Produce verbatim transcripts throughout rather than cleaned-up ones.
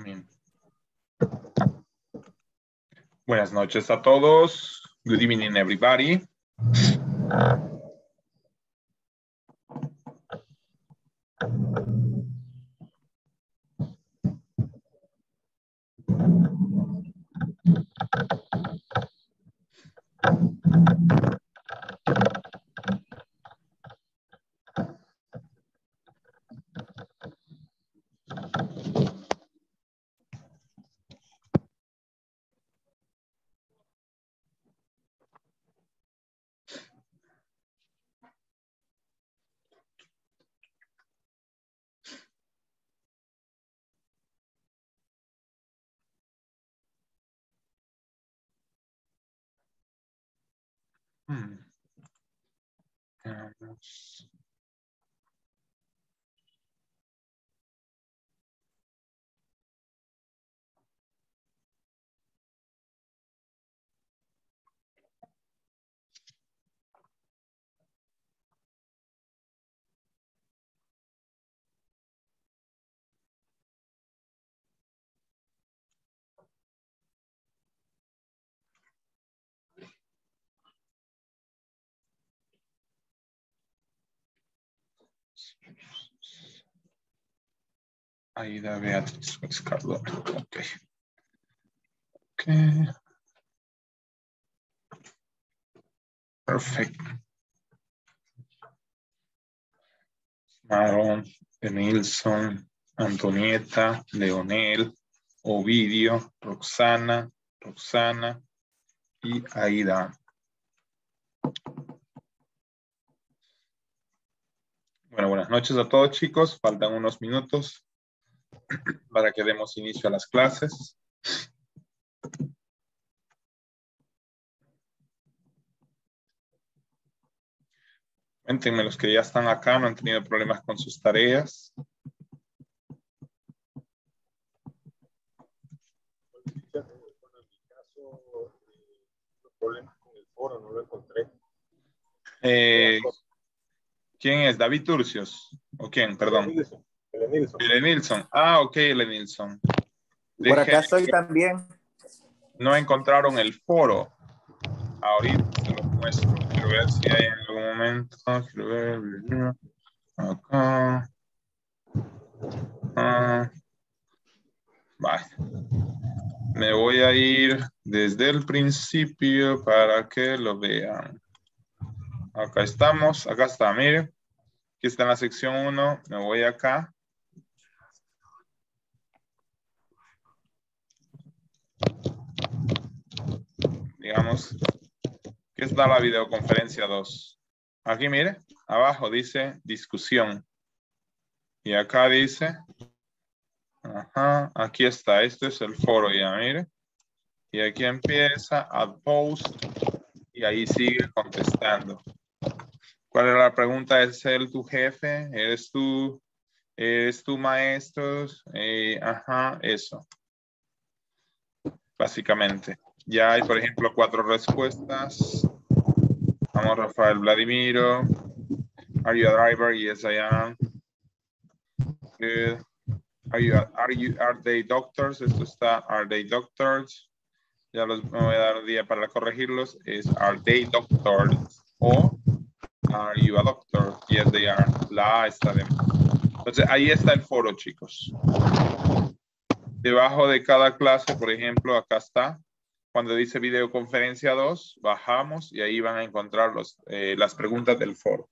Amén. Buenas noches a todos. Good evening, everybody. Hmm. Um, Aida Beatriz Suárez Cardona. Ok. Ok. Perfect. Maron, Elenilson, Antonieta, Leonel, Ovidio, Roxana, Roxana y Aida. Bueno, buenas noches a todos, chicos. Faltan unos minutos para que demos inicio a las clases. Cuéntenme los que ya están acá, no han tenido problemas con sus tareas. Bueno, en mi caso, los problemas con el foro no lo encontré. Eh, ¿Quién es? ¿David Turcios? ¿O quién? Perdón. Elenilson. Elenilson. Ah, ok, Elenilson. Por acá estoy también. No encontraron el foro. Ahorita se lo muestro. Quiero ver si hay en algún momento. Quiero ver. Acá. Ah. Vale. Me voy a ir desde el principio para que lo vean. Acá estamos. Acá está, miren. Aquí está en la sección uno. Me voy acá. Digamos, ¿qué está la videoconferencia dos? Aquí, mire, abajo dice discusión. Y acá dice, ajá, aquí está, este es el foro ya, mire. Y aquí empieza a post y ahí sigue contestando. ¿Cuál es la pregunta? ¿Es él tu jefe? ¿Eres tú? ¿Eres tu maestro? Eh, ajá, eso. Básicamente. Ya hay, por ejemplo, cuatro respuestas. Vamos, Rafael Vladimiro. Are you a driver? Yes, I am. Good. Are you, are you, are they doctors? Esto está, are they doctors? Ya los me voy a dar un día para corregirlos. Es, are they doctors? O, are you a doctor? Yes, they are. La está de... Entonces, ahí está el foro, chicos. Debajo de cada clase, por ejemplo, acá está. Cuando dice videoconferencia dos, bajamos y ahí van a encontrar los, eh, las preguntas del foro.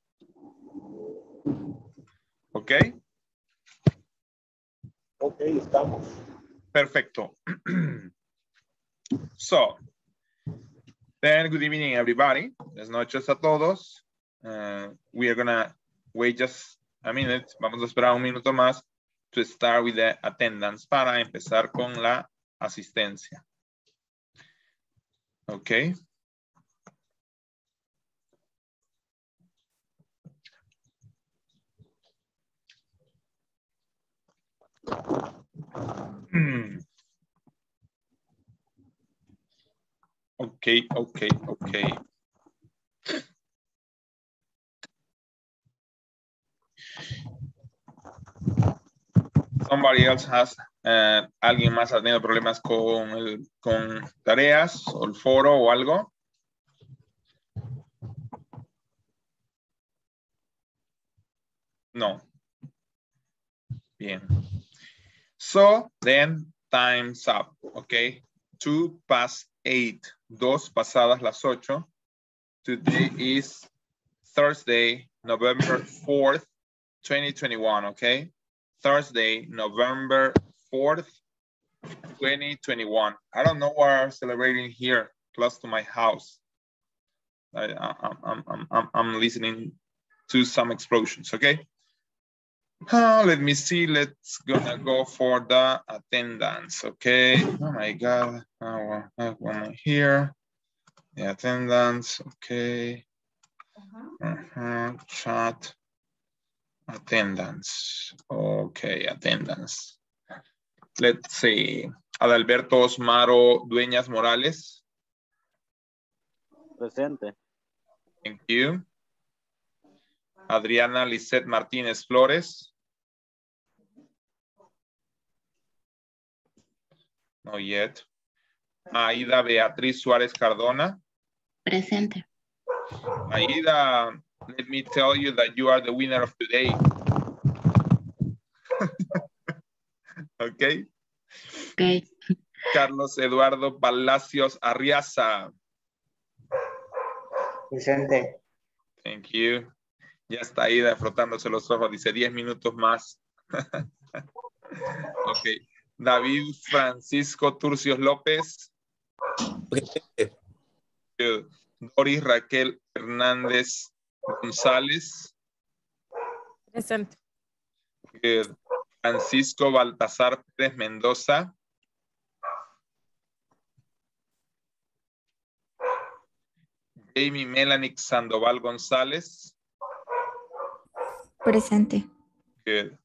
¿Ok? Ok, estamos. Perfecto. So, then good evening, everybody. Buenas noches a todos. Uh, we are going to wait just a minute. Vamos a esperar un minuto más to start with the attendance para empezar con la asistencia. Okay. Okay, okay, okay. Somebody else has Uh, ¿Alguien más ha tenido problemas con, el, con tareas o el foro o algo? No. Bien. So, then, time's up. Okay. Two past eight. Dos pasadas las ocho. Today is Thursday, November fourth, twenty twenty-one. Okay. Thursday, November fourth, twenty twenty-one. I don't know why I'm celebrating here, close to my house. I, I, I'm, I'm, I'm, I'm listening to some explosions, okay? Oh, let me see, let's gonna go for the attendance, okay? Oh my God, I want here, the attendance, okay. Uh-huh, chat, attendance, okay, attendance. Let's see, Adalberto Osmaro Dueñas Morales. Presente. Thank you. Adriana Lisset Martínez Flores. Not yet. Aida Beatriz Suárez Cardona. Presente. Aida, let me tell you that you are the winner of today. Okay. Okay. Carlos Eduardo Palacios Arriaza. Presente. Thank you. Ya está ahí frotándose los ojos. Dice diez minutos más. Ok. David Francisco Turcios López. Presente. Doris Raquel Hernández González. Presente. Good. Francisco Baltasar Pérez Mendoza. Jamie Melanie Sandoval González. Presente. Good.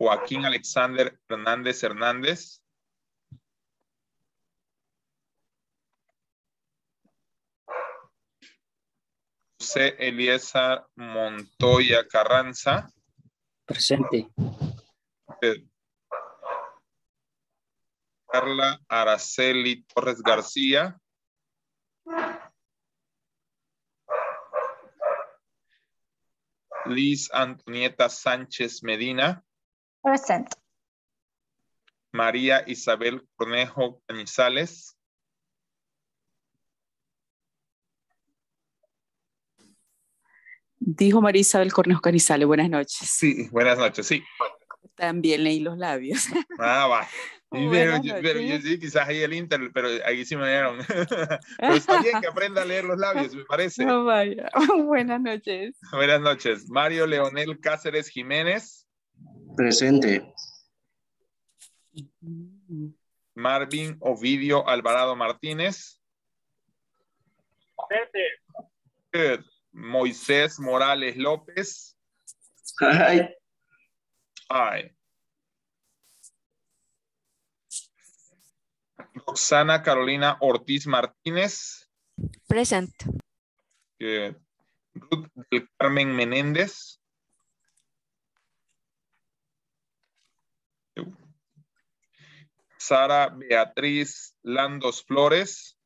Joaquín Alexander Hernández Hernández. José Eliezer Montoya Carranza. Presente. Carla Araceli Torres García. Liz Antonieta Sánchez Medina. Presente. María Isabel Cornejo Canizales. Dijo María Isabel Cornejo Canizales. Buenas noches. Sí, buenas noches, sí. También leí los labios. Ah, va. Pero, yo, pero yo sí, quizás ahí el Inter, pero ahí sí me dieron. Pero está bien que aprenda a leer los labios, me parece. No vaya. Buenas noches. Buenas noches. Mario Leonel Cáceres Jiménez. Presente. Marvin Ovidio Alvarado Martínez. Presente. Moisés Morales López. Ay. Aye. Roxana Carolina Ortiz Martínez. Present. Good. Ruth del Carmen Menéndez. Sara Beatriz Landos Flores.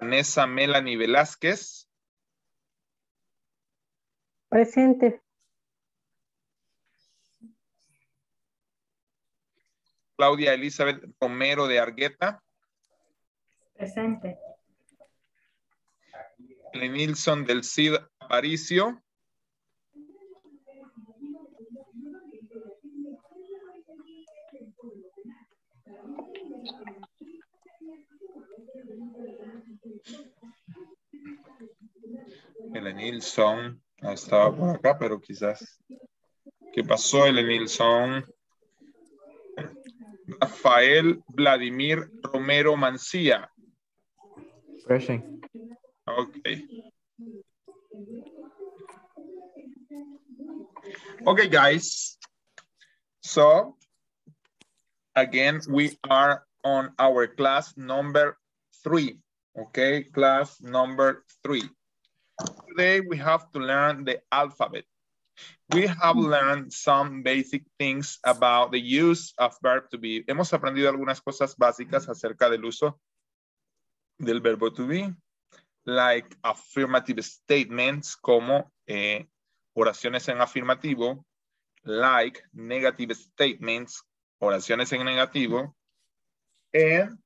Vanessa Melanie Velázquez. Presente. Claudia Elizabeth Romero de Argueta. Presente. Lenilson del Cid Aparicio. Elenilson. Estaba por acá, pero quizás. ¿Qué pasó, Elenilson? Rafael Vladimir Romero Mancía. Present. Ok. Ok, guys. So, again, we are on our class number three. Okay, class number three. Today we have to learn the alphabet. We have learned some basic things about the use of verb to be. Hemos aprendido algunas cosas básicas acerca del uso del verbo to be, like affirmative statements, como eh, oraciones en afirmativo, like negative statements, oraciones en negativo, and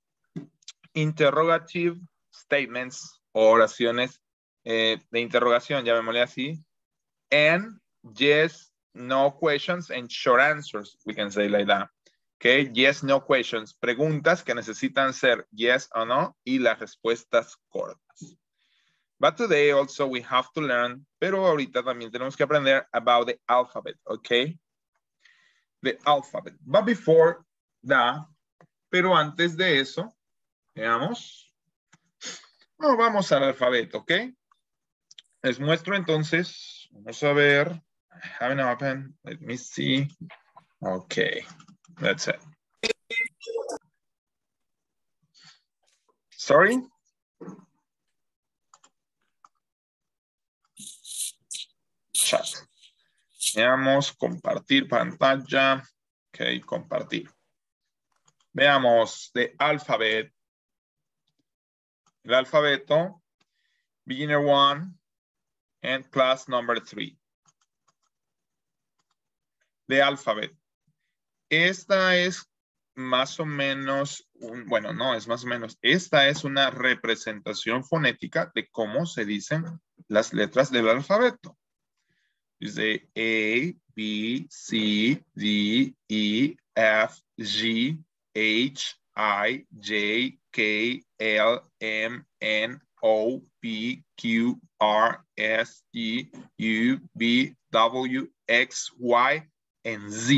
interrogative statements, oraciones eh, de interrogación, llamémosle así, and yes, no questions and short answers, we can say like that. Okay, yes, no questions, preguntas que necesitan ser yes o no, y las respuestas cortas. But today also we have to learn, pero ahorita también tenemos que aprender about the alphabet, okay? The alphabet. But before that, pero antes de eso, veamos, no, vamos al alfabeto, okay? Les muestro entonces, vamos a ver. I haven't opened. Let me see. Okay, that's it. Sorry? Chat. Veamos, compartir pantalla. Okay, compartir. Veamos, de alfabeto. El alfabeto, beginner one and class number three. De alfabeto. Esta es más o menos, un, bueno, no es más o menos, esta es una representación fonética de cómo se dicen las letras del alfabeto. Dice A, B, C, D, E, F, G, H, I, J, K, L, M, N, O, P, Q, R, S, T, U, V, W, X, Y, en Z.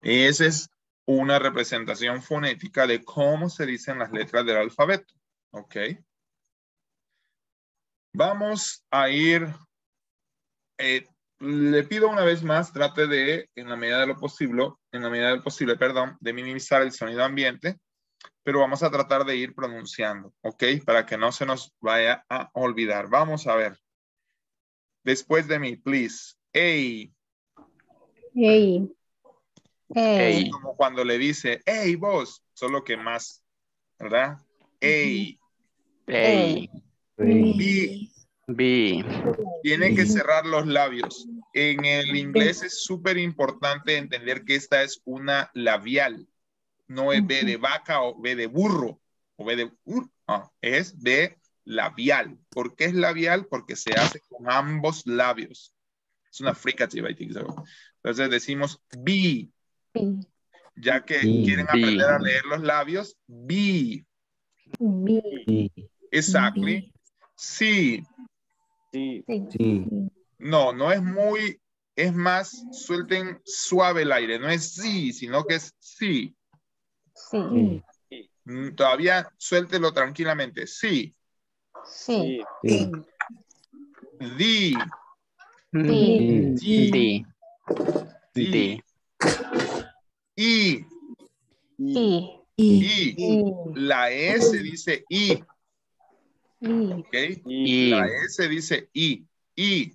Esa es una representación fonética de cómo se dicen las letras del alfabeto. Ok. Vamos a ir. Eh, le pido una vez más, trate de, en la medida de lo posible, en la medida del posible, perdón, de minimizar el sonido ambiente, pero vamos a tratar de ir pronunciando. Ok. Para que no se nos vaya a olvidar. Vamos a ver. Después de mí, please. Hey. Hey. Hey. Hey. Como cuando le dice, hey vos, solo que más, ¿verdad? Hey. Hey. Hey. B. B. Tiene que cerrar los labios. En el inglés es súper importante entender que esta es una labial. No es B de vaca o B de burro o B de burro. No, es B labial. ¿Por qué es labial? Porque se hace con ambos labios. Es una fricativa, I think so. Entonces decimos B. B. Ya que B. Quieren aprender B. a leer los labios, B. B. Exactly. B. Sí. Sí. Sí. No, no es muy, es más, suelten suave el aire. No es sí, sino que es sí. Sí. Mm, todavía suéltelo tranquilamente. Sí. Sí. Sí. D. D. D. D. I. I. I. La S dice I. I. Okay. I. La S dice I. I.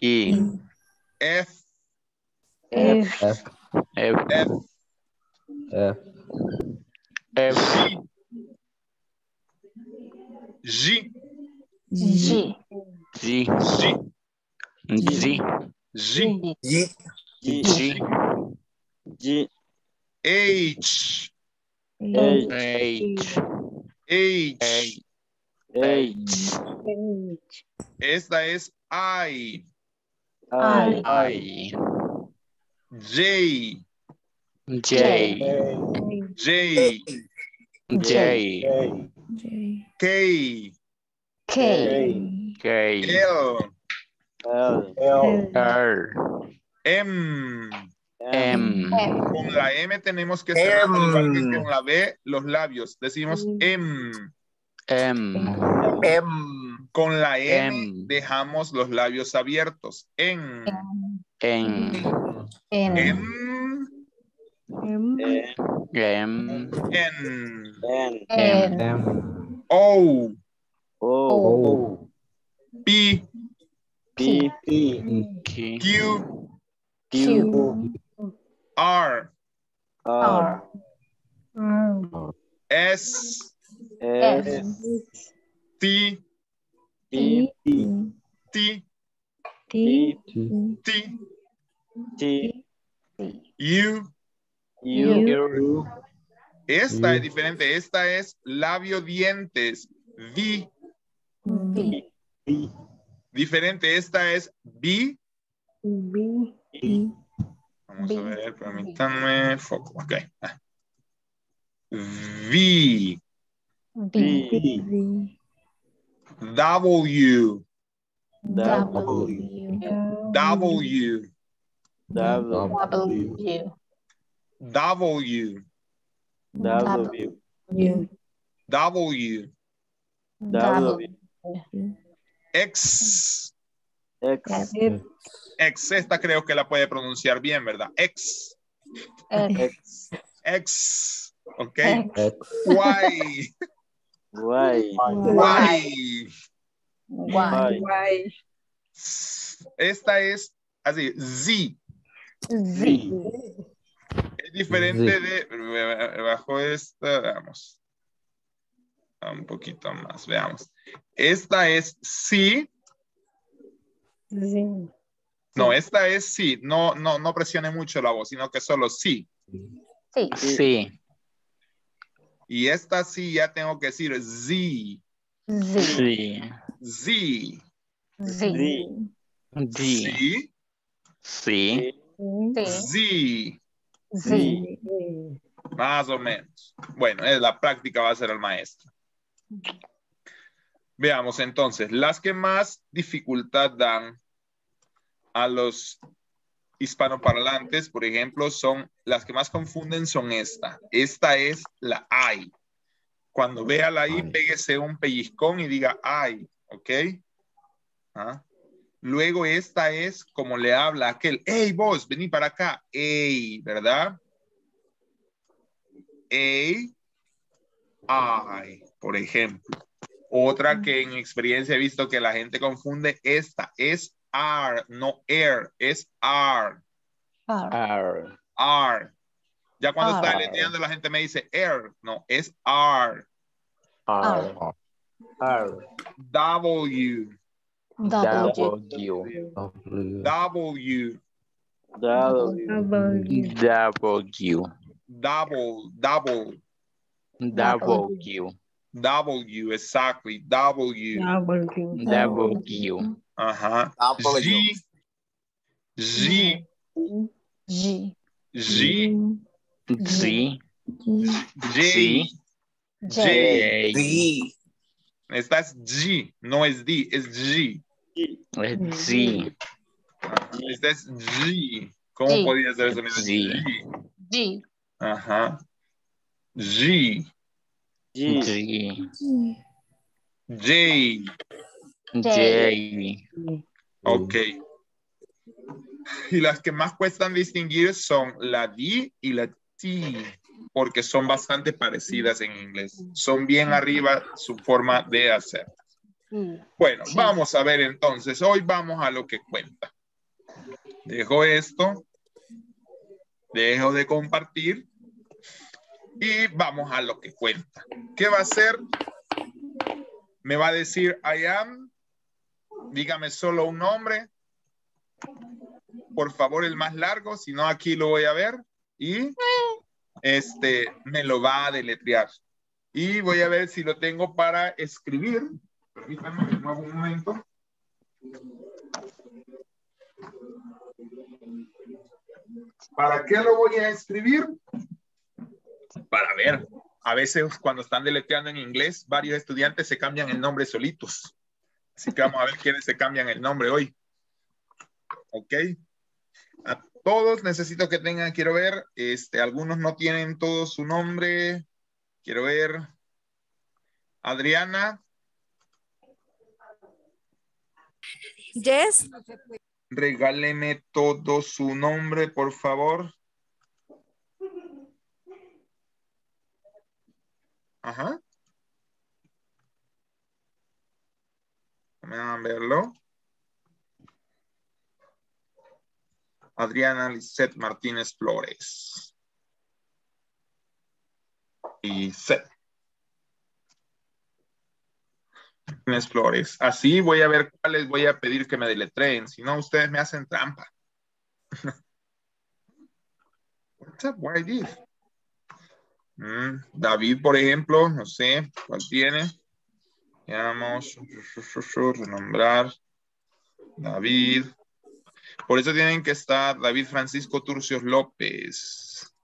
I. F. F. F. F. F. F. F. G. G. G. G. G. G. G. G. G. H. H. H. H. H. Esta es I. I. I. J. J. J. J. K. K. K. L. L, L, L. M. M. Con la M tenemos que cerrar, con la B, los labios. Decimos M. M. M. Con la M, M. Dejamos los labios abiertos. En. En. En. En. En. En. O. O. P, P, P, Q, Q, R, R, S, S, T, T, T, T, T, U, U. Esta es diferente. Esta es labio, dientes. V. V. V. Diferente. Esta es B. B. B. Vamos B. a ver, permítanme. Foco. Ok. V. V. V. W. W. W. W. W. W. W. W. W. X. X. X. Esta creo que la puede pronunciar bien, ¿verdad? X. X. X. Ok. Y. Y. Y. Esta es así. Z. Z. Es diferente de, bajo esta, veamos, un poquito más, veamos. Esta es sí. Sí. No, esta es sí, no, no, no presione mucho la voz, sino que solo sí. Sí. Sí. Y esta sí ya tengo que decir sí. Sí. Sí. Sí. Sí. Sí. Sí. Sí. Sí. Más o menos. Bueno, es la práctica va a ser el maestro. Veamos entonces, las que más dificultad dan a los hispanoparlantes, por ejemplo, son las que más confunden son esta. Esta es la ay. Cuando vea la I, pégese un pellizcón y diga ay, ¿ok? ¿Ah? Luego esta es como le habla aquel, hey vos, vení para acá, hey, ¿verdad? Hey, ay, por ejemplo. Otra que en experiencia he visto que la gente confunde esta, es ar, no air, es ar. Ar. Ar. Ya cuando está leyendo la gente me dice air, no, es ar. Ar. Ar. W. W. W. W. W. Double. Double. W. W. Exactly. W. W. Ajá. G. G. G. G. G. J. J. Esta es G. No es D. Es G. Es G. Esta es G. ¿Cómo G. podría ser eso? G. G. Ajá. G. G. G. J. J. Ok. Y las que más cuestan distinguir son la D y la T, porque son bastante parecidas en inglés. Son bien arriba su forma de hacer. Bueno, vamos a ver entonces. Hoy vamos a lo que cuenta. Dejo esto. Dejo de compartir. Y vamos a lo que cuenta. ¿Qué va a hacer? Me va a decir I am. Dígame solo un nombre. Por favor, el más largo. Si no, aquí lo voy a ver. Y este me lo va a deletrear. Y voy a ver si lo tengo para escribir. Permítanme, me muevo un momento. ¿Para qué lo voy a escribir? Para ver. A veces cuando están deletreando en inglés, varios estudiantes se cambian el nombre solitos. Así que vamos a ver quiénes se cambian el nombre hoy. Ok. A todos necesito que tengan, quiero ver, este, algunos no tienen todo su nombre. Quiero ver. Adriana. Yes. Regáleme todo su nombre, por favor. Ajá. Me van a verlo. Adriana Lisset Martínez Flores. Y C. Martínez Flores. Así voy a ver cuáles voy a pedir que me deletreen. Si no, ustedes me hacen trampa. What's up? Why this? Mm, David, por ejemplo, no sé cuál tiene. Veamos. Renombrar. David. Por eso tienen que estar David Francisco Turcios López.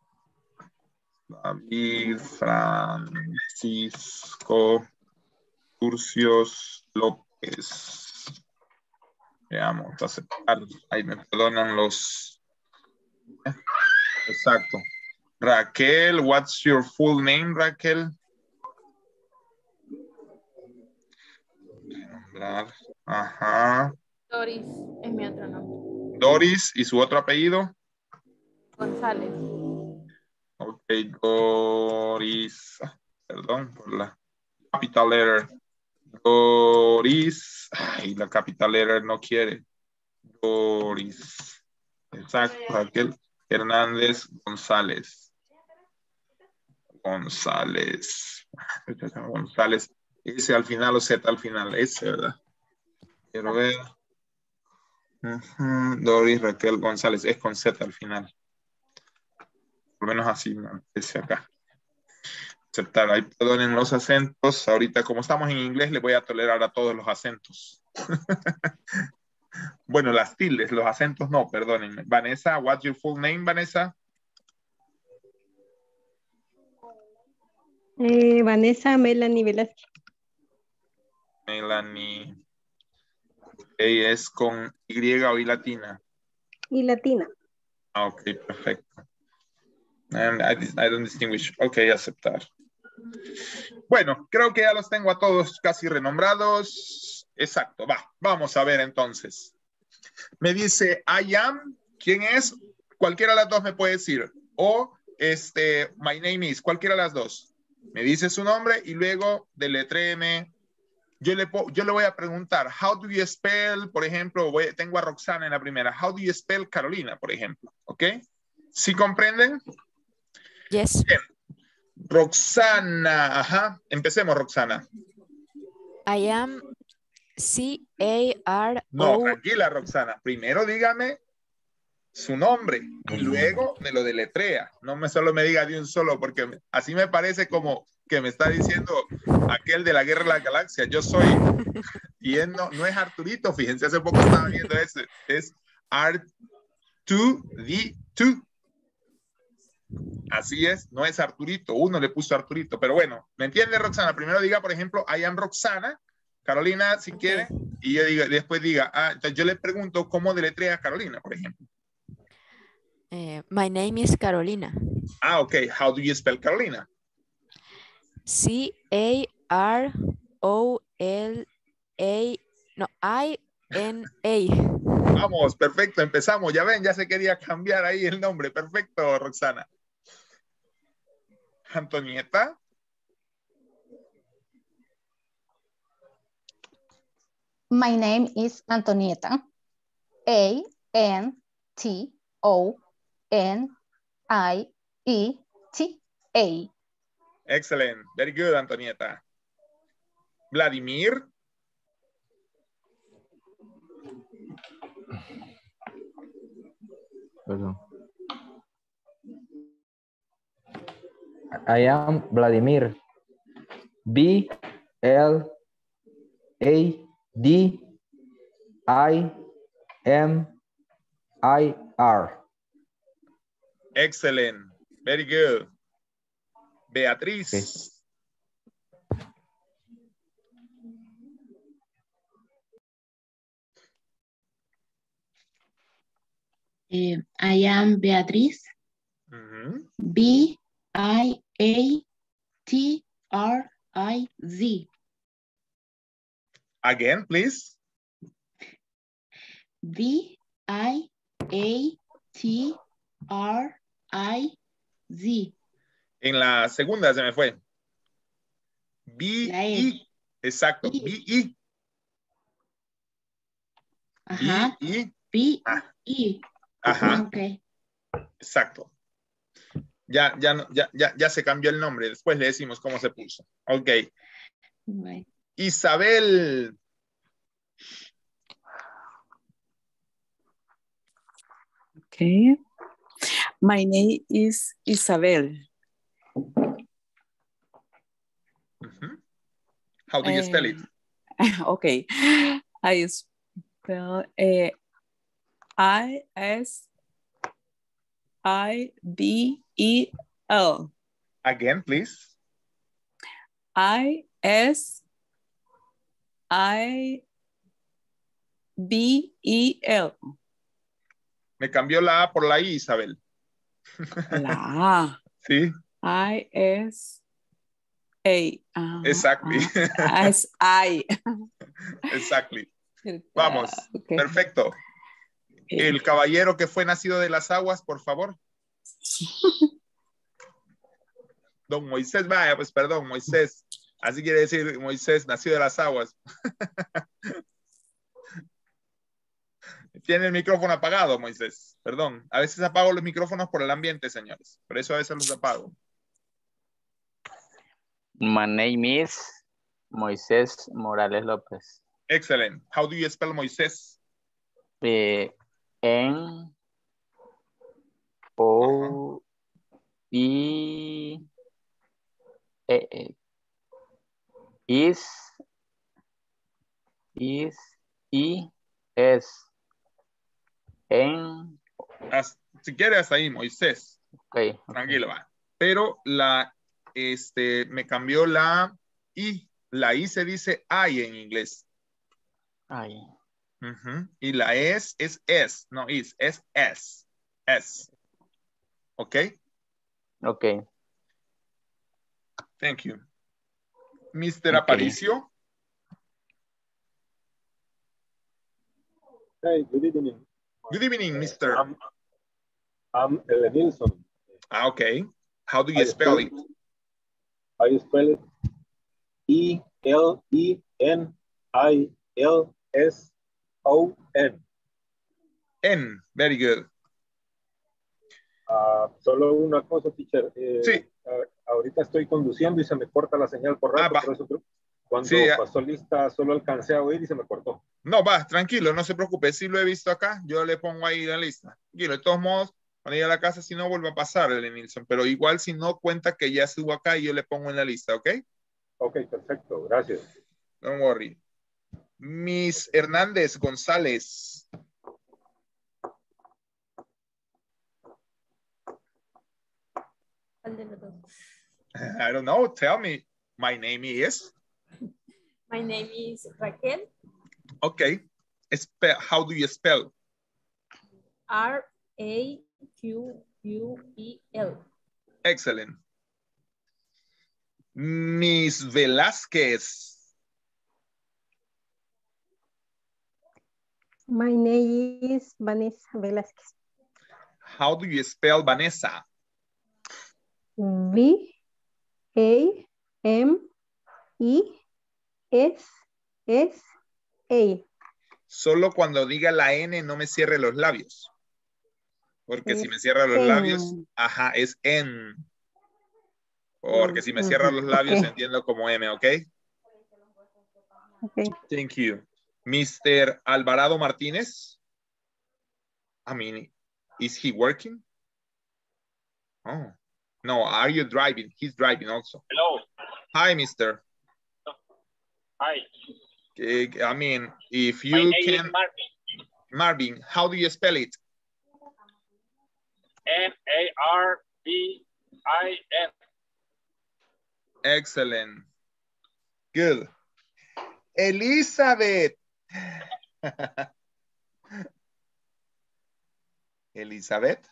David Francisco Turcios López. Veamos, aceptar. Ahí me perdonan los... Exacto. Raquel, what's your full name, Raquel? Ajá. Doris es mi otro nombre. Doris, ¿y su otro apellido? González. Ok, Doris. Perdón por la capital letter. Doris. Ay, la capital letter no quiere. Doris. Exacto, Raquel Hernández González. González. González. S al final o Z al final. S, ¿verdad? Quiero ver. Uh-huh. Doris Raquel González, es con Z al final. Por lo menos así me aparece acá. Aceptar, ahí perdonen los acentos. Ahorita como estamos en inglés, les voy a tolerar a todos los acentos. Bueno, las tildes, los acentos no, perdonen. Vanessa, what's your full name, Vanessa? Eh, Vanessa Melanie Velázquez. Melanie. Ella es con Y o Y latina. Y latina. Ok, perfecto. And I, I don't distinguish. Ok, aceptar. Bueno, creo que ya los tengo a todos casi renombrados. Exacto, va. Vamos a ver entonces. Me dice, I am, ¿quién es? Cualquiera de las dos me puede decir. O, este, my name is, cualquiera de las dos. Me dice su nombre y luego deletréeme. Yo le, yo le voy a preguntar, how do you spell, por ejemplo, voy, tengo a Roxana en la primera, how do you spell Carolina, por ejemplo, ¿ok? ¿Sí comprenden? Yes. Bien. Roxana, ajá, empecemos, Roxana. I am C A R O. No, tranquila, Roxana, primero dígame su nombre y luego me lo deletrea, no me solo me diga de un solo, porque así me parece como... que me está diciendo aquel de la Guerra de la Galaxia, yo soy, y él no, no es Arturito, fíjense, hace poco estaba viendo ese, es R two D two, así es, no es Arturito, uno le puso Arturito, pero bueno, ¿me entiende, Roxana? Primero diga, por ejemplo, I am Roxana, Carolina, si quiere, y yo diga, después diga, ah, entonces yo le pregunto cómo deletrea a Carolina, por ejemplo. Eh, my name is Carolina. Ah, ok, how do you spell Carolina? C A R O L A, no, I N A. Vamos, perfecto, empezamos. Ya ven, ya se quería cambiar ahí el nombre. Perfecto, Roxana. Antonieta. My name is Antonieta. A N T O N I E T A. Excellent. Very good, Antonieta. Vladimir. Perdón. I am Vladimir. B L A D I M I R. Excellent. Very good. Beatriz. Okay. Eh, I am Beatriz. Uh-huh. B I A T R I Z. Again, please. B I A T R I Z. En la segunda se me fue. B I. Exacto. B I. Ajá. I, I. P, ah. I. Ajá. Okay. Exacto. Ya, ya, ya, ya, ya se cambió el nombre. Después le decimos cómo se puso. Ok. Right. Isabel. Okay. My name is Isabel. Mm-hmm. How do you uh, spell it? Okay. I spell uh, I S I B E L. Again, please. I S I B E L. Me cambió la A por la I, Isabel. La A. Sí. I S A. Uh, exactly. Uh, as I. Exactly. Vamos. Uh, okay. Perfecto. El caballero que fue nacido de las aguas, por favor. Don Moisés, vaya, pues perdón, Moisés. Así quiere decir Moisés, nacido de las aguas. Tiene el micrófono apagado, Moisés. Perdón, a veces apago los micrófonos por el ambiente, señores. Por eso a veces los apago. My name is Moisés Morales López. Excellent. How do you spell Moisés? Eh, N O I E E Is Is I S N. Si quieres hasta ahí, Moisés. Okay, tranquilo, okay. Va. Pero la este me cambió la I. La I se dice I en inglés. I. Uh-huh. Y la S es S, no is, es S, S. ¿Ok? Ok. Thank you. mister Okay. Aparicio. Hey, good evening. Good evening, mister I'm, I'm Elenilson. Ah, ok. How do you I spell, spell it? I spell it E L E N I L S. O N. N, very good. Uh, solo una cosa, teacher. Eh, sí. A, ahorita estoy conduciendo y se me corta la señal por rato. Ah, por eso, cuando sí, pasó ah. lista, solo alcancé a oír y se me cortó. No, va, tranquilo, no se preocupe. Si lo he visto acá, yo le pongo ahí la lista. Tranquilo, de todos modos, cuando llegue a la casa, si no, vuelve a pasar el Nilsson. Pero igual, si no, cuenta que ya estuvo acá y yo le pongo en la lista, ¿ok? Ok, perfecto, gracias. Don't worry. Miss Hernández González. I don't know. Tell me. My name is. My name is Raquel. Okay. Spell. How do you spell? R A Q U E L. Excellent. Miss Velázquez. My name is Vanessa Velázquez. How do you spell Vanessa? V A M I S S A. Solo cuando diga la N no me cierre los labios. Porque es si me cierra los N. labios, ajá, es N. Porque si me cierra los labios, okay. Entiendo como M, ¿ok? Ok. Thank you. mister Alvarado Martínez. I mean, is he working? Oh, no, are you driving? He's driving also. Hello. Hi, mister. Hi. I mean, if you My name can... Is Marvin. Marvin, how do you spell it? M A R V I N. Excellent. Good. Elizabeth. Elizabeth.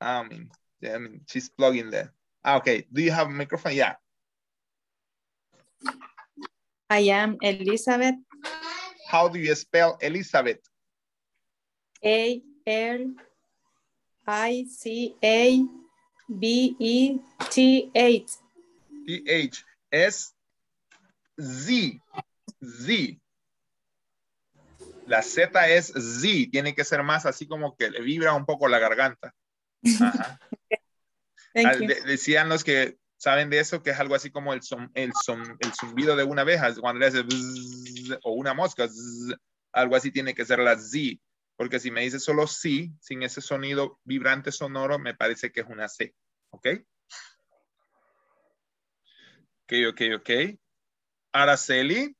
I mean, I mean, she's plugging there. Okay. Do you have a microphone? Yeah. I am Elizabeth. How do you spell Elizabeth? A L I C A B E T H. T H S Z. Z. La Z es Z, tiene que ser más así como que le vibra un poco la garganta. Ajá. Al, de, decían los que saben de eso que es algo así como el, som, el, som, el zumbido de una abeja, cuando le hace bzz, o una mosca, bzz, algo así tiene que ser la Z, porque si me dice solo Z, sin ese sonido vibrante sonoro, me parece que es una C, ¿ok? Ok, ok, ok. Araceli.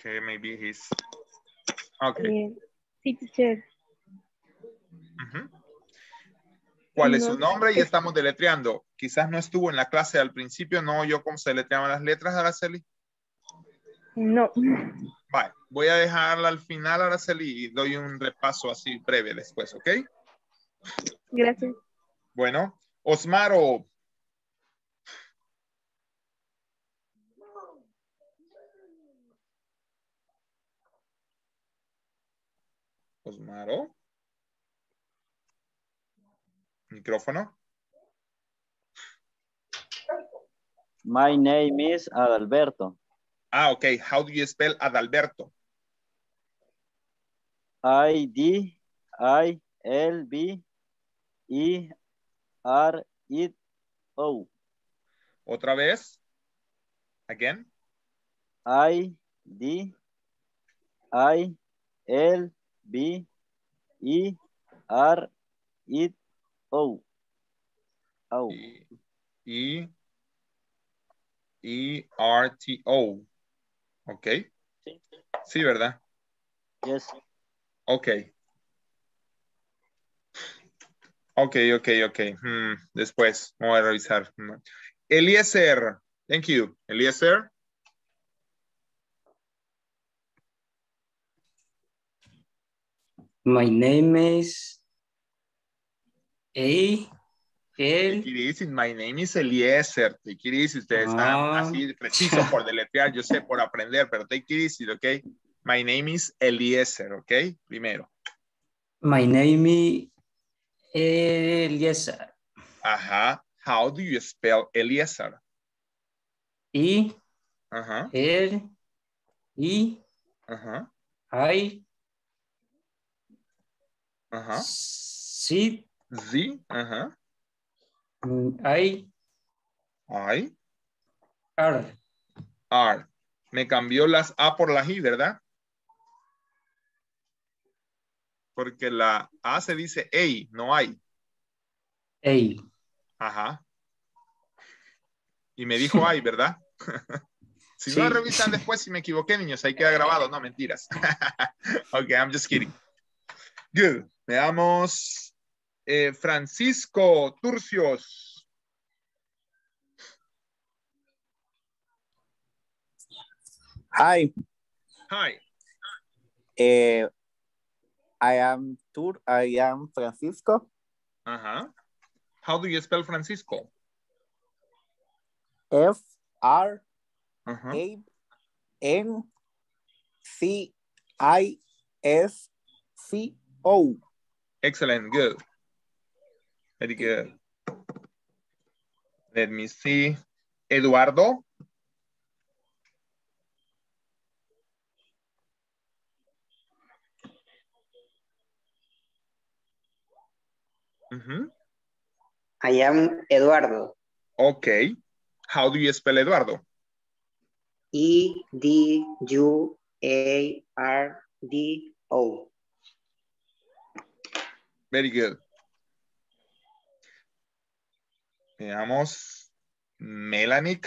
Okay, maybe he's okay. Sí, teacher. Uh-huh. ¿Cuál es su nombre? Y estamos deletreando. Quizás no estuvo en la clase al principio, no oyó cómo se deletreaban las letras, Araceli. No. Vale, voy a dejarla al final, Araceli, y doy un repaso así breve después, ¿ok? Gracias. Bueno, Osmaro. Osmaro. Micrófono. My name is Adalberto. Ah, okay. How do you spell Adalberto? I D I L B E R I O. Otra vez. Again. I D I L B E R I O. Oh. E E R T O. Ok. Sí. Sí, ¿verdad? Yes. Ok. Ok, ok, ok. Hmm. Después voy a revisar. Eliezer. Thank you. Eliezer. My name is A. El... Take it easy. My name is Eliezer. Take it easy. Ustedes ah. están así precisos por deletrear, yo sé, por aprender, pero take it easy, ¿ok? My name is Eliezer, ¿ok? Primero. My name is Eliezer. Ajá. How do you spell Eliezer? I. Ajá. El. I. Ajá. I. Ajá. Z. Z. Ajá. I. I. R. R. Me cambió las A por las I, ¿verdad? Porque la A se dice EI, no hay. EI. Ajá. Y me dijo I, ¿verdad? Si sí. No revisan después, si me equivoqué, niños, ahí queda grabado. No, mentiras. Ok, I'm just kidding. Good. Veamos... Eh, Francisco Turcios. Hi. Hi. Eh, I am Tur. I am Francisco. Uh-huh. How do you spell Francisco? F R uh-huh. A N C I S C O. Excellent. Good. Very good. Let me see. Eduardo. Mm-hmm. I am Eduardo. Okay. How do you spell Eduardo? E D U A R D O. Very good. Veamos, Melanie.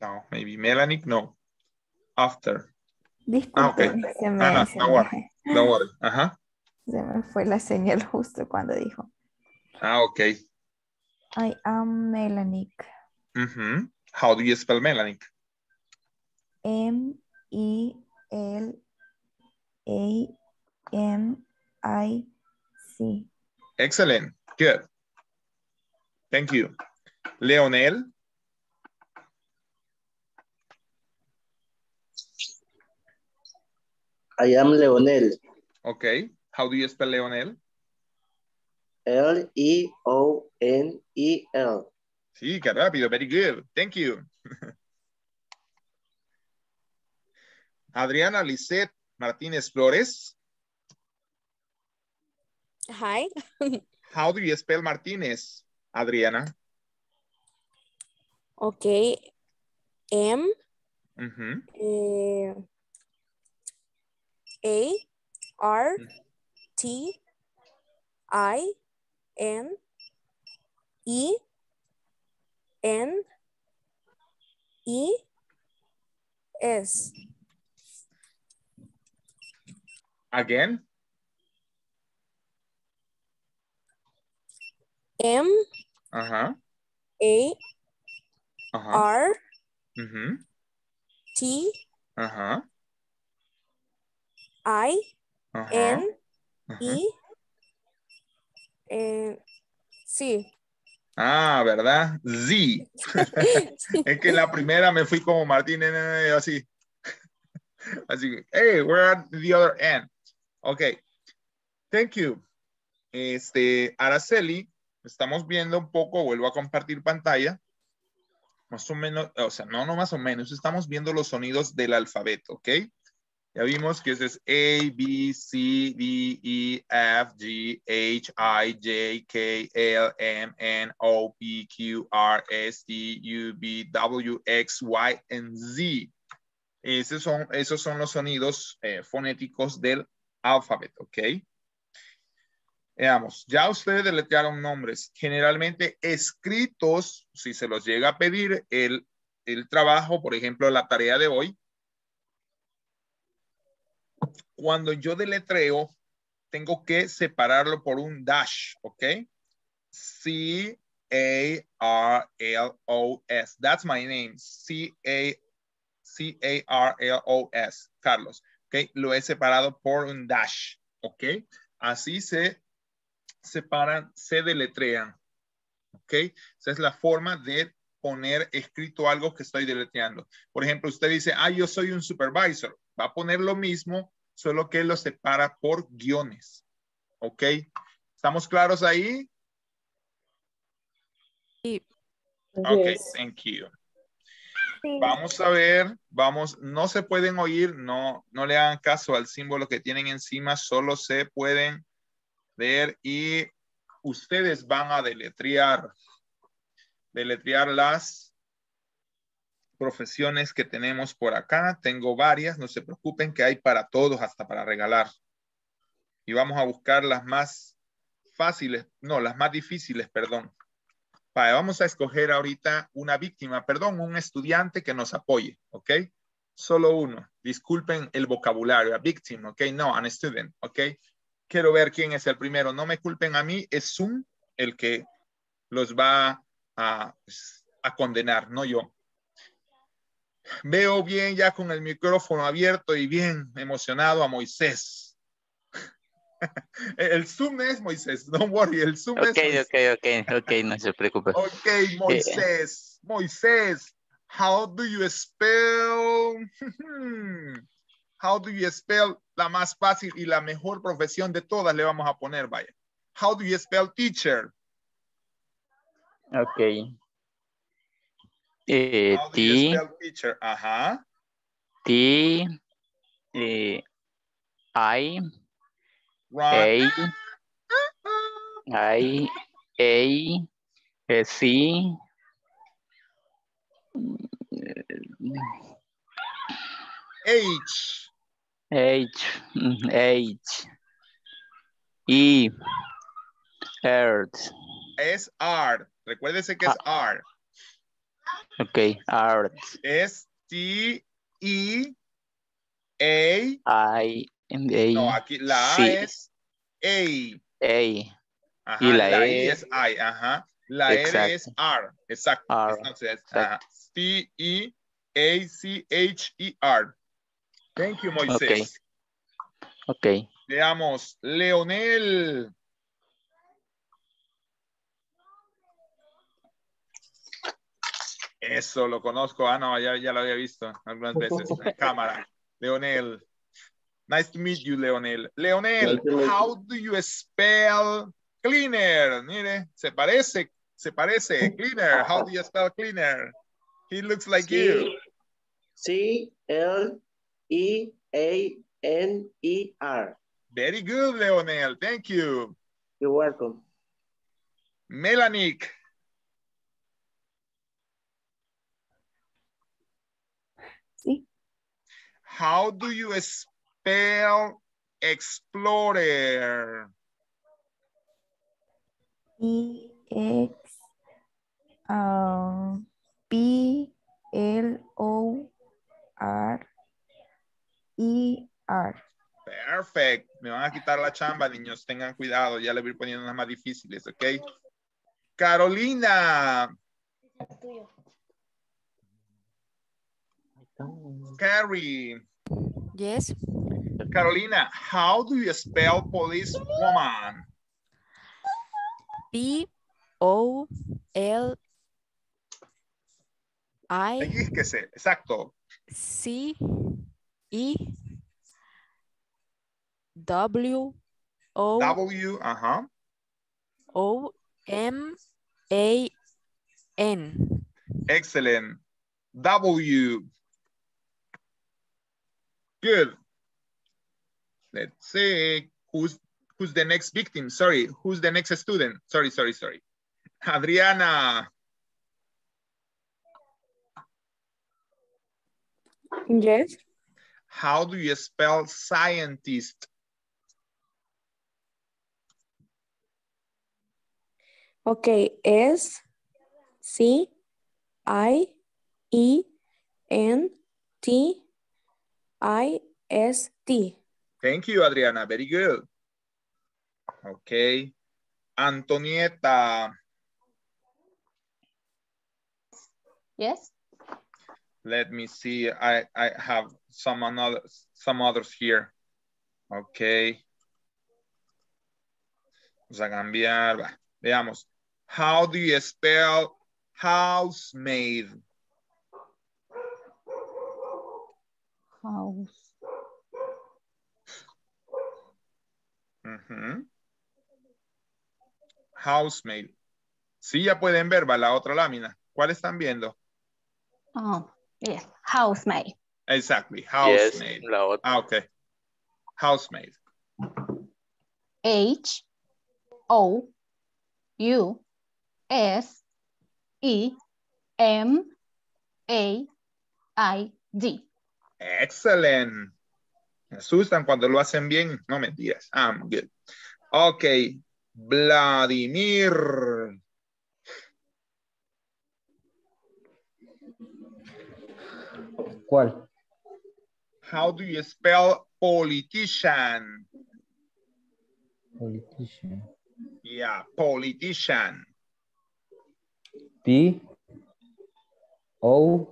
No, maybe Melanie, no. After. Disculpa, ah, okay. se me, ah, no, se no, me... worry. No worry. Ajá. Se me fue la señal justo cuando dijo. Ah, okay. I am Melanie. Mm-hmm. How do you spell Melanie? M E L A N I C. Excellent. Good. Thank you. Leonel. I am Leonel. Okay. How do you spell Leonel? L E O N E L. Sí, qué rápido. Very good. Thank you. Adriana Lisset Martínez Flores. Hi. How do you spell Martínez, Adriana? Okay. M. Mm-hmm. eh, A. R. T. I. N. E. N. E. S. Again. M. Uh-huh. A. Uh-huh. R. Mm-hmm. T. Uh-huh. I. Uh-huh. N. Uh-huh. E. Eh, sí. Ah, ¿verdad? Z. Es que la primera me fui como Martínez, así. Así, hey, we're at the other end. Ok. Thank you. Este, Araceli, estamos viendo un poco, vuelvo a compartir pantalla. Más o menos, o sea, no, no más o menos, estamos viendo los sonidos del alfabeto, ¿ok? Ya vimos que ese es A, B, C, D, E, F, G, H, I, J, K, L, M, N, O, P, Q, R, S, T, U, V, W, X, Y, and Z. Esos son, esos son los sonidos eh, fonéticos del alfabeto, ¿ok? Veamos, ya ustedes deletrearon nombres, generalmente escritos, si se los llega a pedir el, el trabajo, por ejemplo, la tarea de hoy. Cuando yo deletreo, tengo que separarlo por un dash, ¿ok? C A R L O S, that's my name, C A R L O S. C A R L O S, Carlos, ok, lo he separado por un dash, ok, así se separan, se deletrean, ok, esa es la forma de poner escrito algo que estoy deletreando. Por ejemplo, usted dice, ah, yo soy un supervisor, va a poner lo mismo, solo que lo separa por guiones, ok, ¿estamos claros ahí? Sí. Ok, yes. Thank you. Vamos a ver, vamos, no se pueden oír, no, no le hagan caso al símbolo que tienen encima, solo se pueden ver y ustedes van a deletrear, deletrear las profesiones que tenemos por acá. Tengo varias, no se preocupen que hay para todos, hasta para regalar. Y vamos a buscar las más fáciles, no, las más difíciles, perdón. Vamos a escoger ahorita una víctima, perdón, un estudiante que nos apoye, ¿ok? Solo uno. Disculpen el vocabulario, a victim, ¿ok? No, an student, ¿ok? Quiero ver quién es el primero. No me culpen a mí, es Zoom el que los va a, a condenar, no yo. Veo bien ya con el micrófono abierto y bien emocionado a Moisés. El Zoom es Moisés, don't worry, el Zoom okay, es Moisés. Ok, ok, ok, no se preocupe. Ok, Moisés, yeah. Moisés, how do you spell, how do you spell la más fácil y la mejor profesión de todas le vamos a poner, vaya. How do you spell teacher? Ok. Eh, how do you spell teacher? Ajá. T, eh, I. Right. A, I, A, A, C, H, H, H, E, R, es R, recuérdese que es ah. R, ok, R, es T, E, A, I, A, no, aquí la A sí. Es A. A. Ajá, y la, la E es I. Ajá. La exacto. R es R. Exacto. R. Entonces, exacto. C E A C H E R. Thank you, Moisés. Ok. okay. Veamos. Leonel. Eso, lo conozco. Ah, no, ya, ya lo había visto algunas veces en cámara. Leonel. Nice to meet you, Leonel. Leonel, how do you spell cleaner? Mire, se parece, se parece. Cleaner, how do you spell cleaner? He looks like C you. C L E A N E R. Very good, Leonel. Thank you. You're welcome. Melanie. Sí. How do you spell spell explorer? E X uh, P L O R E R. Perfecto. Me van a quitar la chamba, niños. Tengan cuidado. Ya les voy poniendo unas más difíciles, ¿ok? Carolina. Carrie. Yes. Carolina, how do you spell police woman? P O L I. Pellizquese, exacto. C E W O. W, ajá. Uh-huh. O M A N. Excellent. W. Good. Let's see who's who's the next victim. Sorry, who's the next student? Sorry, sorry, sorry. Adriana. Yes. How do you spell scientist? Okay, S C I E N T I S T. Thank you, Adriana. Very good. Okay. Antonieta. Yes. Let me see. I, I have some another some others here. Okay. Vamos a cambiar. Va. Veamos. How do you spell housemaid? House. Uh-huh. Housemaid. Sí, ya pueden ver, va la otra lámina. ¿Cuál están viendo? Oh, yes, housemaid. Exactly, housemaid. Yes, la otra. Ah, okay. Housemaid. H O U S E M A I D. Excellent. Me asustan cuando lo hacen bien. No mentiras. I'm good. Ok. Vladimir. ¿Cuál? How do you spell politician? Politician. Yeah, politician. P O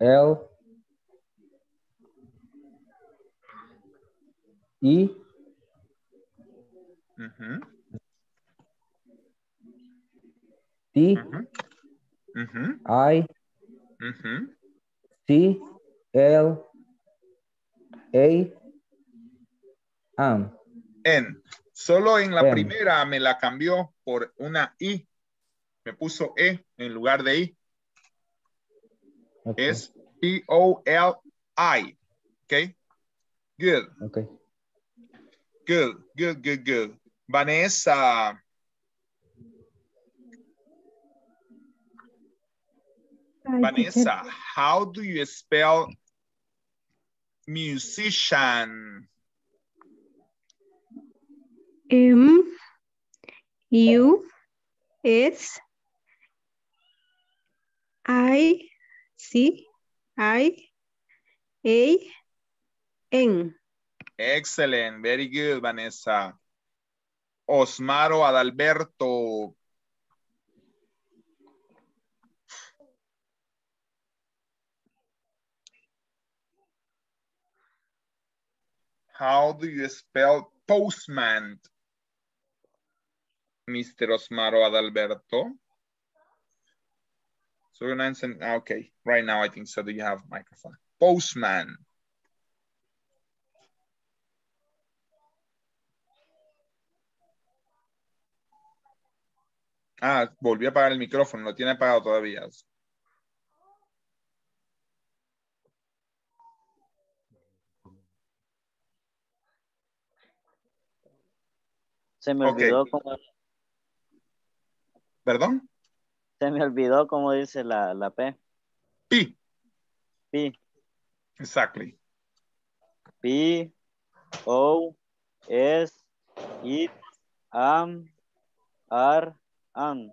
L Y uh-huh. T uh-huh. Uh-huh. I uh-huh. T L A M N. Solo en la M. Primera me la cambió por una I. Me puso E en lugar de I. Okay. Es P O L I. Okay. Good. Okay. Good, good, good, good. Vanessa. Hi, Vanessa, teacher. How do you spell musician? M U S I C I A N. Excellent. Very good, Vanessa. Osmaro Adalberto. How do you spell postman? Mister Osmaro Adalberto. So we're gonna answer, okay, right now I think so. Do you have a microphone? Postman. Ah, volví a apagar el micrófono, lo tiene apagado todavía. Se me okay. olvidó como... ¿Perdón? Se me olvidó cómo dice la, la P. Pi. Pi. Exactly. P, O, S, I, am, R, am.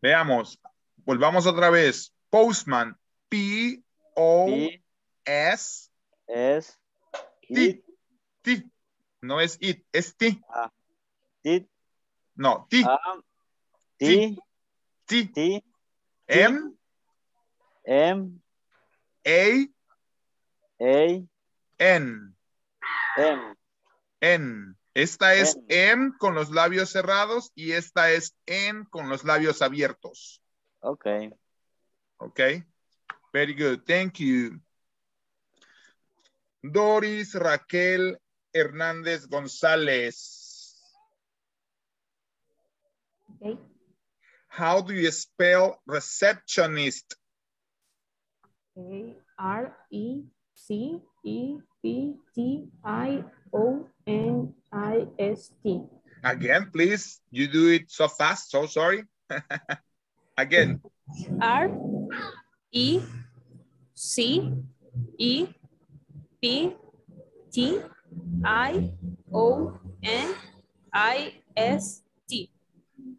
Veamos. Volvamos otra vez. Postman. P, O, P, S, S, T. T. No es it, es T. Ah. T. No, T. Am, T. T. T. T. M. M. A. A. N. M. N. Esta es M con los labios cerrados y esta es N con los labios abiertos. Ok. Ok. Very good. Thank you. Doris Raquel Hernández González. Okay. How do you spell receptionist? A R E C E P T I O N I S T. Again, please. You do it so fast, so sorry. Again. R E C E P T I O N I S T.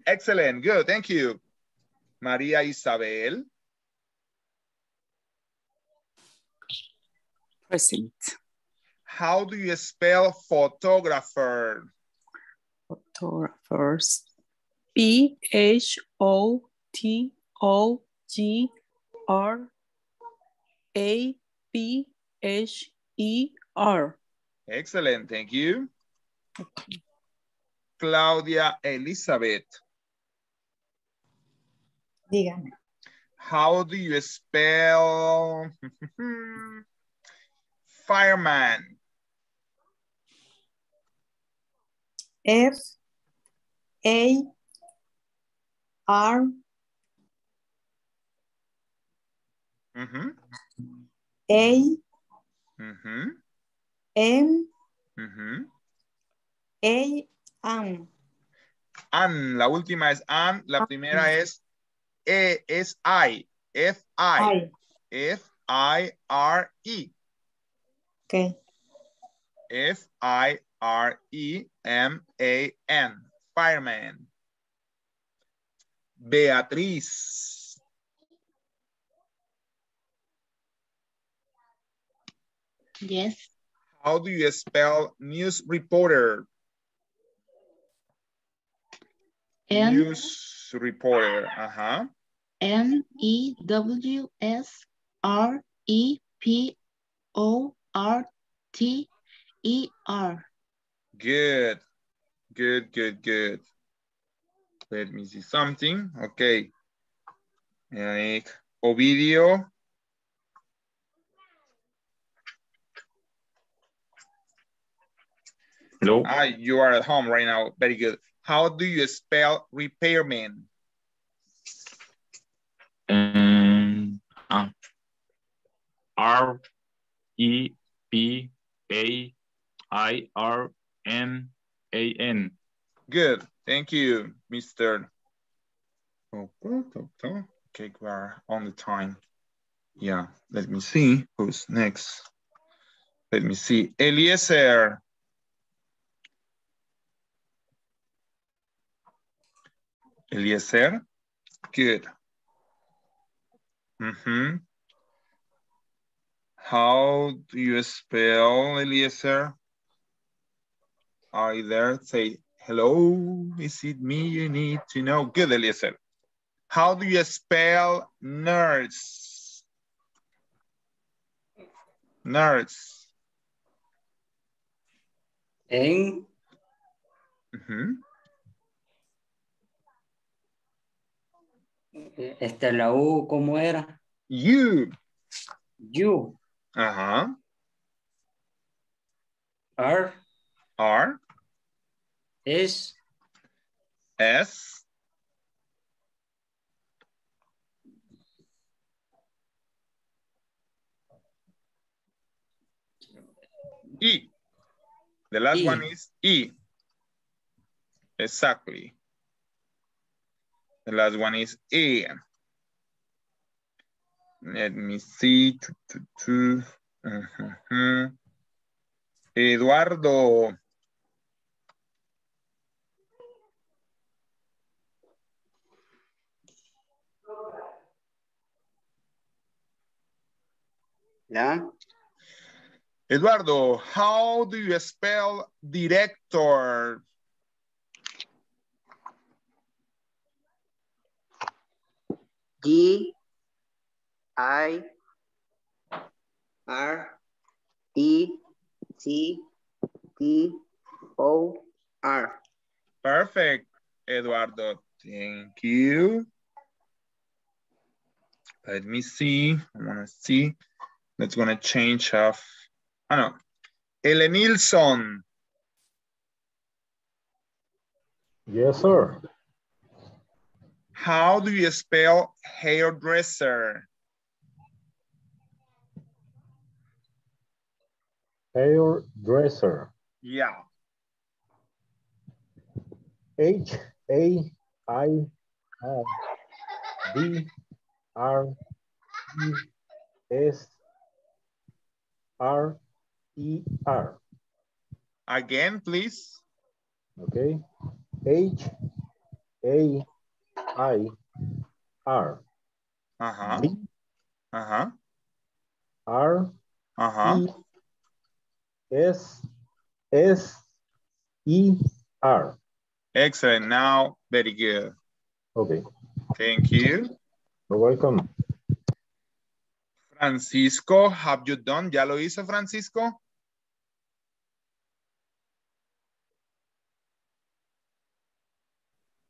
Excellent, good, thank you. María Isabel. Present. How do you spell photographer? Photographers. P H O T O G R A P H E R. Excellent, thank you. Okay. Claudia Elizabeth. Dígame. How do you spell fireman? F A R mm-hmm. A mm-hmm. M mm-hmm. A An. An, la última es an, la an. Primera es e, es I, F I, F I R E. Okay. F I R E M A N, fireman. Beatriz. Yes. How do you spell news reporter? N news reporter, uh-huh. N E W S R E P O R T E R. Good, good, good, good. Let me see something, okay. Like Ovidio. Hello. Ah, you are at home right now, very good. How do you spell repairman? Um, uh, R E P A I R M A N. Good, thank you, Mister Okay, we're on the time. Yeah, let me see who's next. Let me see, Eliezer. Eliezer, good. Mm-hmm. How do you spell Eliezer? Are you there? Say, hello, is it me you need to know? Good, Eliezer. How do you spell nerds? Nerds. N. Mm-hmm. Este, la U, ¿cómo era? You. You. Ajá. R. R. S. S. E. The last e. one is E. Exactly. The last one is E. Let me see. Uh-huh. Eduardo. Yeah. Eduardo, how do you spell director? D I R E T T O R. Perfect, Eduardo. Thank you. Let me see. I want to see. That's going to change off. Oh, no. Elenilson. Yes, sir. How do you spell hairdresser? Hairdresser. Yeah. H A I R D R E S R E R. Again, please. Okay. H A I R. Uh huh. D, uh huh. R. Uh huh. E, S S E R. Excellent. Now, very good. Okay. Thank you. You're welcome. Francisco, have you done? ¿Ya lo hizo, Francisco?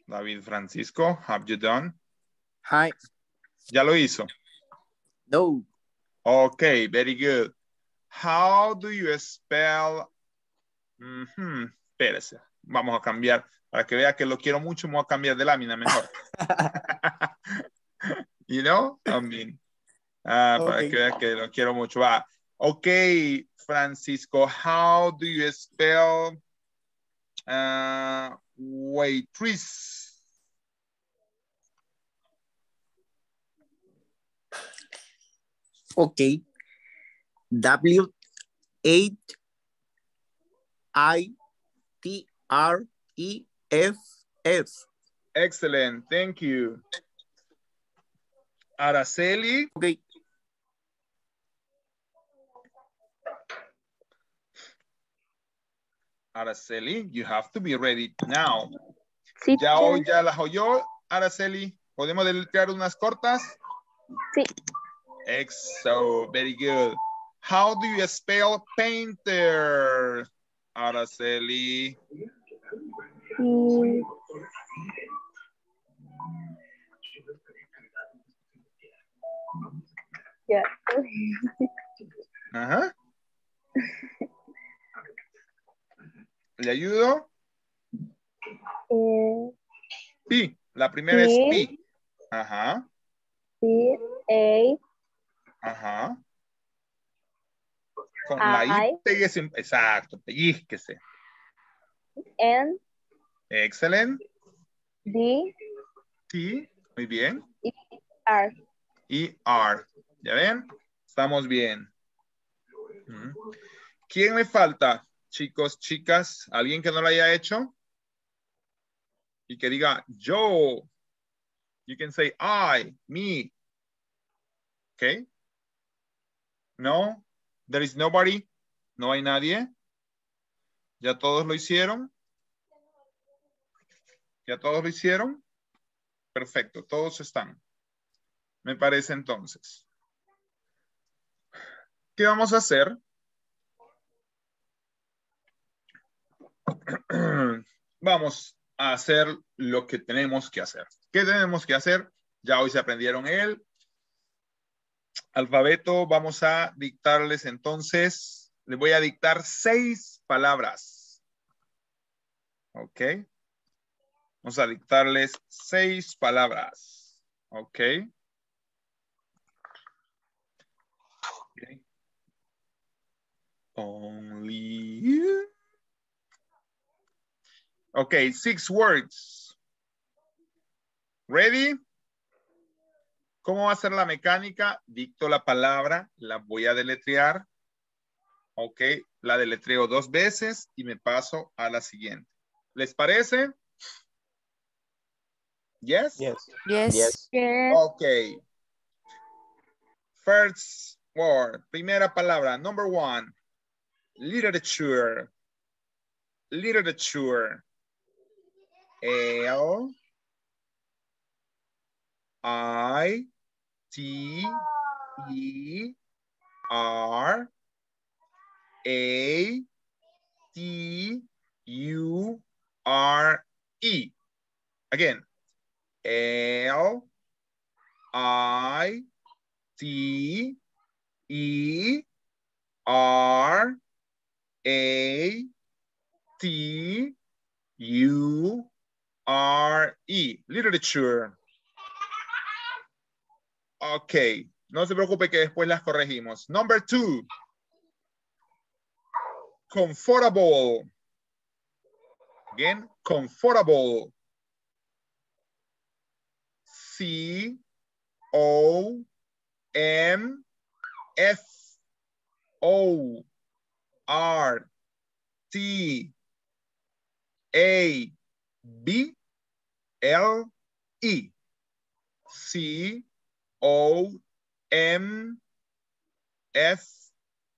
David Francisco, have you done? Hi. ¿Ya lo hizo? No. Okay, very good. How do you spell? Mm-hmm. Espérese, vamos a cambiar. Para que vea que lo quiero mucho, me voy a cambiar de lámina mejor. You know, I mean. Ah, para okay. que vean que lo quiero mucho. Ah, ok, Francisco, how do you spell uh, waitress? Ok. W H I T R E S S. Excellent, thank you. Araceli. Ok. Araceli, you have to be ready now. Sí, ¿Ya, hoy, ¿Ya las oyó, Araceli? ¿Podemos deletrear unas cortas? Sí. Exo, very good. How do you spell painter, Araceli? Mm. Yeah. Ajá. ¿Le ayudo? Eh, P. La primera P, es P. Ajá. P, A. Ajá. Con I, la I. Pellizque, exacto, pellizquese. N. Excelente. D. T. Muy bien. E, R. E, R. ¿Ya ven? Estamos bien. ¿Quién me falta? Chicos, chicas, alguien que no lo haya hecho y que diga yo. You can say I, me. Okay. No, there is nobody. No hay nadie. Ya todos lo hicieron. Ya todos lo hicieron. Perfecto, todos están. Me parece entonces. ¿Qué vamos a hacer? Vamos a hacer lo que tenemos que hacer. ¿Qué tenemos que hacer? Ya hoy se aprendieron el alfabeto. Vamos a dictarles entonces, les voy a dictar seis palabras. Ok. Vamos a dictarles seis palabras. Ok. Okay. Only. Okay, six words. Ready? ¿Cómo va a ser la mecánica? Dicto la palabra, la voy a deletrear. Ok, la deletreo dos veces y me paso a la siguiente. ¿Les parece? Yes? Yes. Yes. Yes. Yes. Ok. First word. Primera palabra. Number one. Literature. Literature. L. I. T. E. R. A. T. U. R. E. Again. L. I. T. E. R. A. T. U. R. E. Literature. Ok. No se preocupe que después las corregimos. Number two. Comfortable. Again. Comfortable. C. O. M. F. O. R. T. A. B. L. E. C. O. M. F.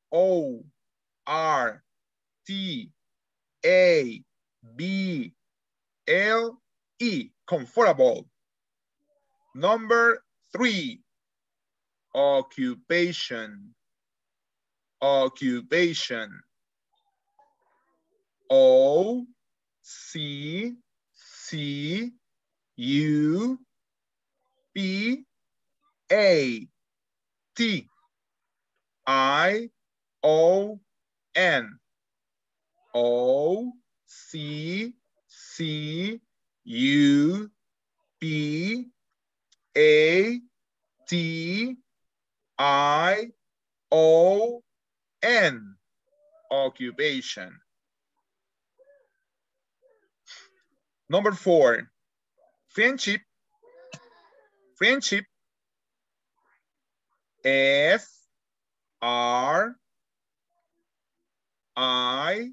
O. R. T. A. B. L. E. Comfortable. Number three. Occupation. Occupation. O. C. C. U. P. A. T. I. O. N. O. C. C. U. P. A. T. I. O. N. Occupation. Number four. Friendship. Friendship. F. R. I.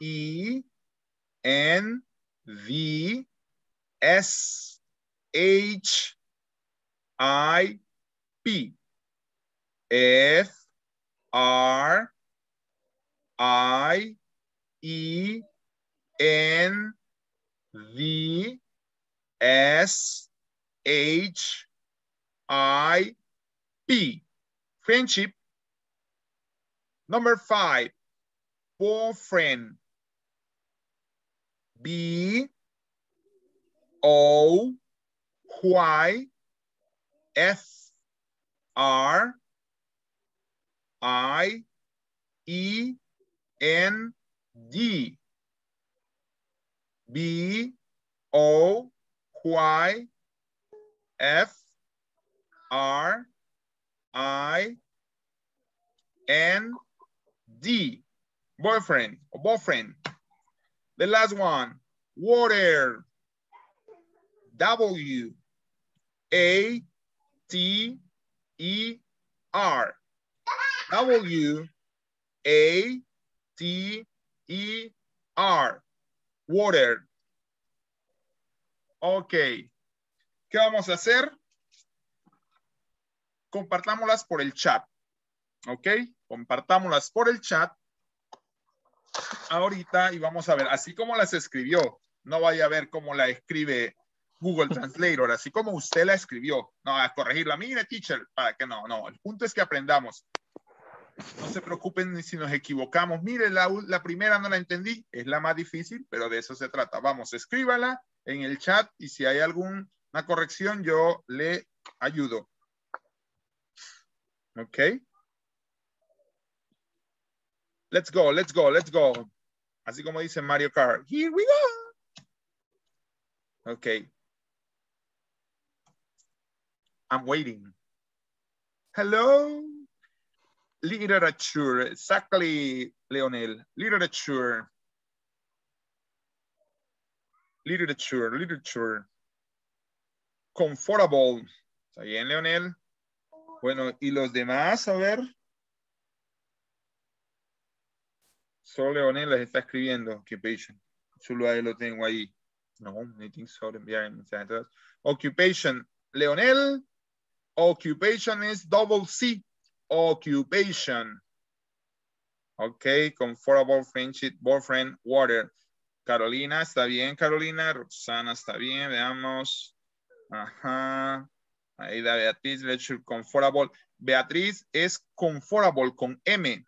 E. N. V. S. H. I. P. F. R. I. E. N. V. S. H. I. P. Friendship. Number five. Boyfriend. B. O. Y. F. R. I. E. N. D. B. O. Y. F. R. I. N. D. Boyfriend or boyfriend. The last one. Water. W. A. T. E. R. W. A. T. E. R. Water. Ok. ¿Qué vamos a hacer? Compartámoslas por el chat. Ok. Compartámoslas por el chat. Ahorita y vamos a ver. Así como las escribió. No vaya a ver cómo la escribe Google Translator. Así como usted la escribió. No, a corregirla. Mire, teacher. Para que no, no. El punto es que aprendamos. No se preocupen ni si nos equivocamos. Mire, la, la primera no la entendí. Es la más difícil, pero de eso se trata. Vamos, escríbala en el chat y si hay algún una corrección, yo le ayudo. Ok. Let's go, let's go, let's go. Así como dice Mario Kart. Here we go. Ok. I'm waiting. Hello. Literature. Exactly, Leonel. Literature. Literature, literature. Comfortable. ¿Está bien, Leonel? Bueno, ¿y los demás? A ver. Solo Leonel las está escribiendo. Occupation. Solo ahí lo tengo ahí. No, no think so. Enviar mensaje. Occupation. Leonel. Occupation es double C. Occupation. Ok. Comfortable, friendship, boyfriend, water. Carolina, está bien, Carolina. Roxana, está bien. Veamos. Ajá. Aida Beatriz, lecture, comfortable. Beatriz es comfortable con M.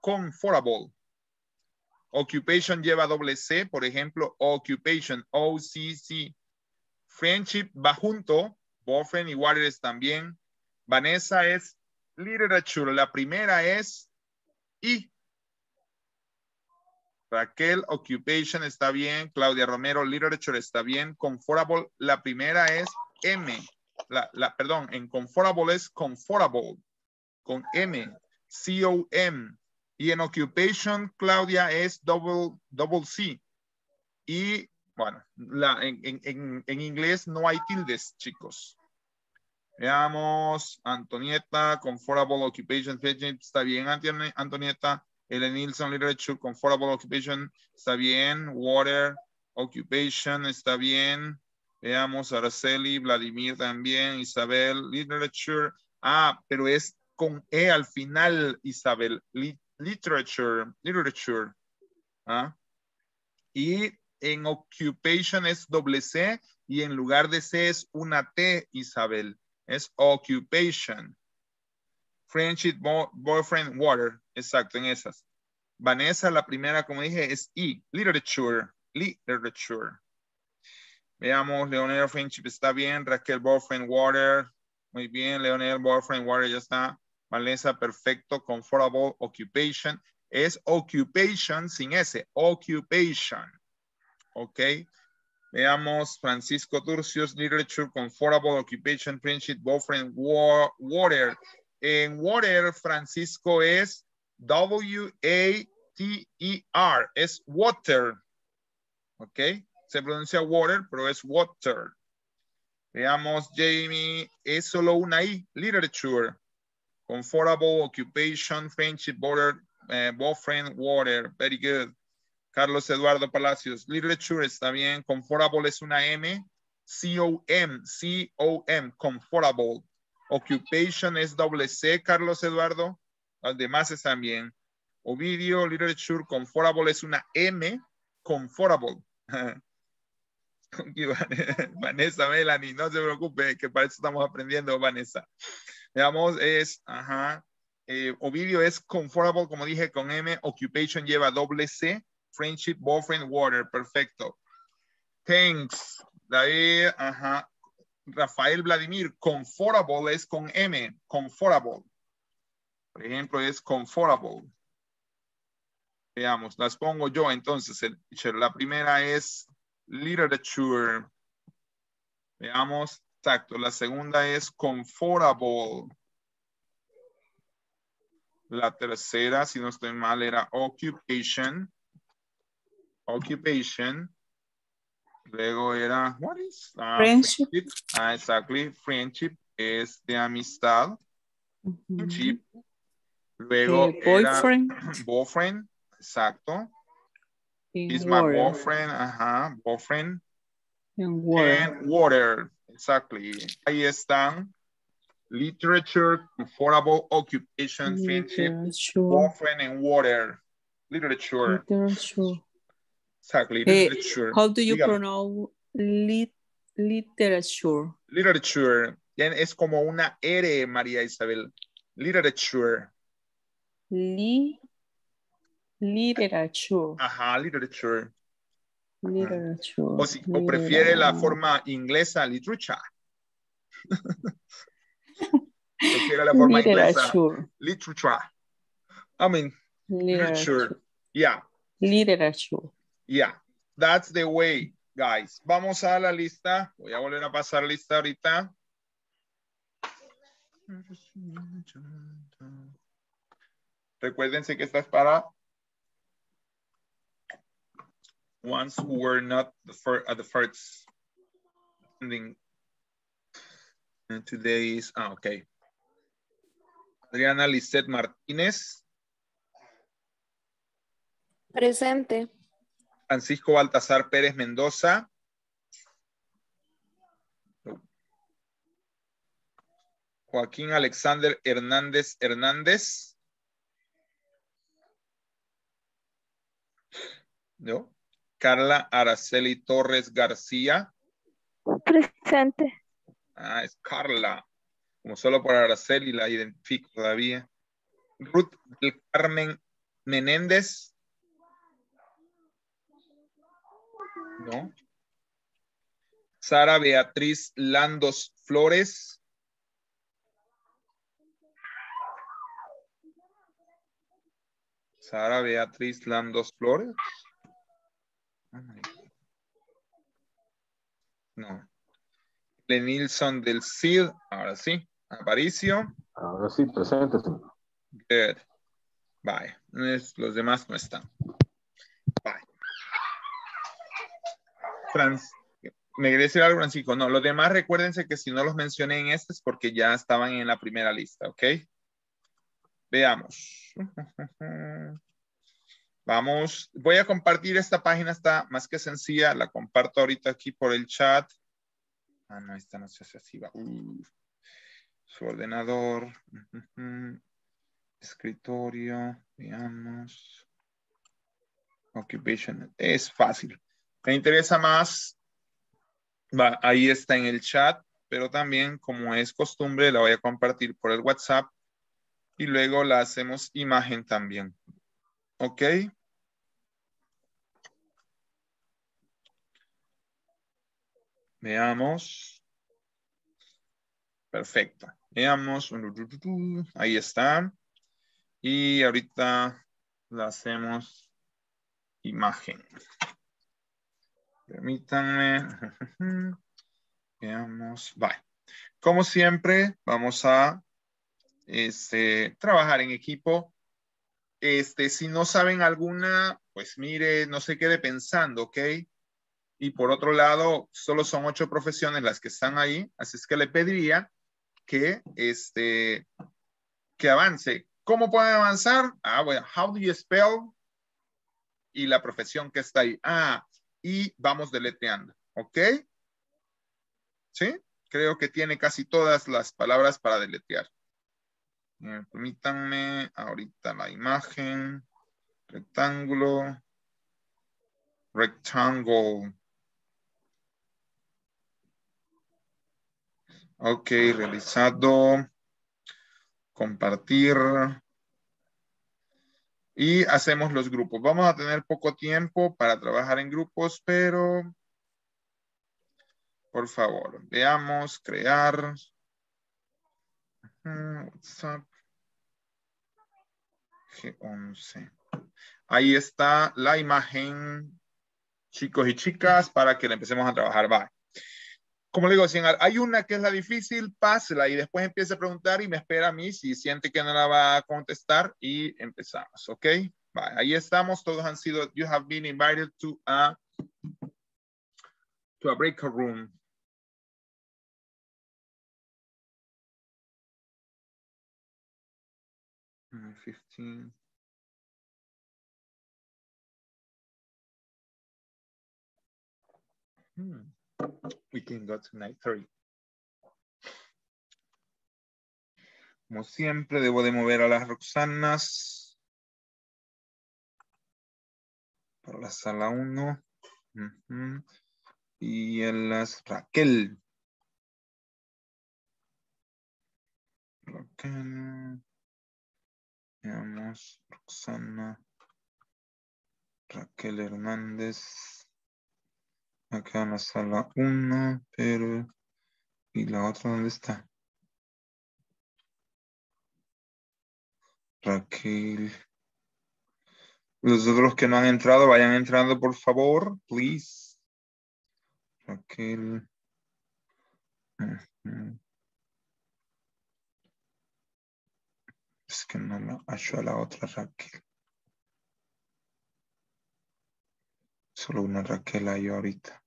Comfortable. Occupation lleva doble C, por ejemplo. Occupation, O C C. Friendship va junto. Boyfriend y Waters también. Vanessa es literature. La primera es I. Raquel, occupation, está bien. Claudia Romero, literature, está bien. Comfortable, la primera es M. La, la, perdón, en comfortable es comfortable, con M, C O M. Y en occupation, Claudia, es double, double C. Y, bueno, la, en, en, en inglés no hay tildes, chicos. Veamos, Antonieta, comfortable, occupation, está bien, Antonieta. Elenilson, literature, comfortable, occupation, está bien. Water, occupation, está bien. Veamos, Araceli, Vladimir también, Isabel, literature. Ah, pero es con E al final, Isabel. Lit literature, literature. ¿Ah? Y en occupation es doble C y en lugar de C es una T, Isabel. Es occupation. Friendship, boyfriend, water. Exacto, en esas. Vanessa, la primera, como dije, es I. Literature. Literature. Veamos, Leonel, friendship, está bien. Raquel, boyfriend, water. Muy bien, Leonel, boyfriend, water, ya está. Vanessa, perfecto. Comfortable, occupation. Es occupation sin S. Occupation. Ok. Veamos, Francisco Turcios, literature, comfortable, occupation, friendship, boyfriend, war, water. En water, Francisco, es W A T E R, es water, ¿ok? Se pronuncia water, pero es water. Veamos, Jamie, es solo una I, literature, comfortable, occupation, friendship, border, eh, boyfriend, water, very good. Carlos Eduardo Palacios, literature, está bien, comfortable es una M, C O M, C O M, comfortable. Occupation es doble C, Carlos Eduardo. Las demás están bien. Ovidio, literature, comfortable es una M, comfortable. Vanessa, Melanie, no se preocupe, que para eso estamos aprendiendo, Vanessa. Veamos, es, ajá. Eh, Ovidio es comfortable, como dije, con M. Occupation lleva doble C. Friendship, boyfriend, water. Perfecto. Thanks. David, ajá. Rafael Vladimir, comfortable es con M, comfortable. Por ejemplo, es comfortable. Veamos, las pongo yo entonces. El, la primera es literature. Veamos, exacto. La segunda es comfortable. La tercera, si no estoy mal, era occupation. Occupation. Luego era, what is? Uh, friendship. friendship. Ah, exactly. Friendship es de amistad. Uh-huh. Friendship. Luego uh, boyfriend. Era boyfriend. Exacto. In is water. My boyfriend. Ajá, boyfriend. And water. And water. Exactly. Ahí están. Literature, comfortable, occupation, literature. Friendship, boyfriend, and water. Literature. Literature. Exactly. Literature. Uh, how do you Dígame. Pronounce lit literature? Literature. Es como una R, María Isabel. Literature. Li literature. Ajá, literature. Literature. O, si, o prefiere la forma inglesa, literature. Prefiere la forma literature. Inglesa. Literature. I mean, literature. Yeah. Literature. Yeah, that's the way, guys. Vamos a la lista. Voy a volver a pasar lista ahorita. Recuérdense que esta es para ones who were not the first, at the first ending. And today is, ah, okay. Adriana Lisset Martínez. Presente. Francisco Baltasar Pérez Mendoza. Joaquín Alexander Hernández Hernández. ¿No? Carla Araceli Torres García. Presente. Ah, es Carla. Como solo por Araceli la identifico todavía. Ruth del Carmen Menéndez. ¿No? Sara Beatriz Landos Flores. Sara Beatriz Landos Flores. No. Lenilson del Cid, ahora sí. Aparicio. Ahora sí, presente. Good. Bye. Los demás no están. Bye. Franz, me quería decir algo, Francisco. No, los demás recuérdense que si no los mencioné en este es porque ya estaban en la primera lista, ¿ok? Veamos. Vamos. Voy a compartir esta página. Está más que sencilla. La comparto ahorita aquí por el chat. Ah, no. Esta no se hace así. Va. Uh, su ordenador. Uh-huh. Escritorio. Veamos. Occupation. Es fácil. ¿Te interesa más? Va, ahí está en el chat. Pero también, como es costumbre, la voy a compartir por el WhatsApp. Y luego la hacemos imagen también. ¿Ok? Veamos. Perfecto. Veamos. Ahí está. Y ahorita la hacemos imagen. Permítanme. Veamos. Bye. Como siempre, vamos a Este, trabajar en equipo. Este, si no saben alguna, pues mire, no se quede pensando, ¿ok? Y por otro lado, solo son ocho profesiones las que están ahí, así es que le pediría que, este, que avance. ¿Cómo pueden avanzar? Ah, bueno, how do you spell? Y la profesión que está ahí. Ah, y vamos deletreando, ¿ok? ¿Sí? Creo que tiene casi todas las palabras para deletrear. Permítanme ahorita la imagen. Rectángulo. Rectangle. Ok, realizado. Compartir. Y hacemos los grupos. Vamos a tener poco tiempo para trabajar en grupos, pero por favor, veamos, crear. WhatsApp. G once. Ahí está la imagen, chicos y chicas, para que la empecemos a trabajar. Bye. Como le digo, si hay una que es la difícil, pásela y después empiece a preguntar y me espera a mí si siente que no la va a contestar y empezamos, ¿ok? Bye. Ahí estamos, todos han sido, you have been invited to a, to a break room. fifteen. Hmm. We can go to night three. Como siempre, debo de mover a las Roxanas para la sala uno. Uh-huh. Y a las Raquel. Raquel. Veamos, Roxana, Raquel Hernández, Acá en la sala uno, pero... ¿Y la otra dónde está? Raquel. Los otros que no han entrado, vayan entrando, por favor. Please. Raquel. Es que no la hallo a la otra Raquel. Solo una Raquel hay ahorita.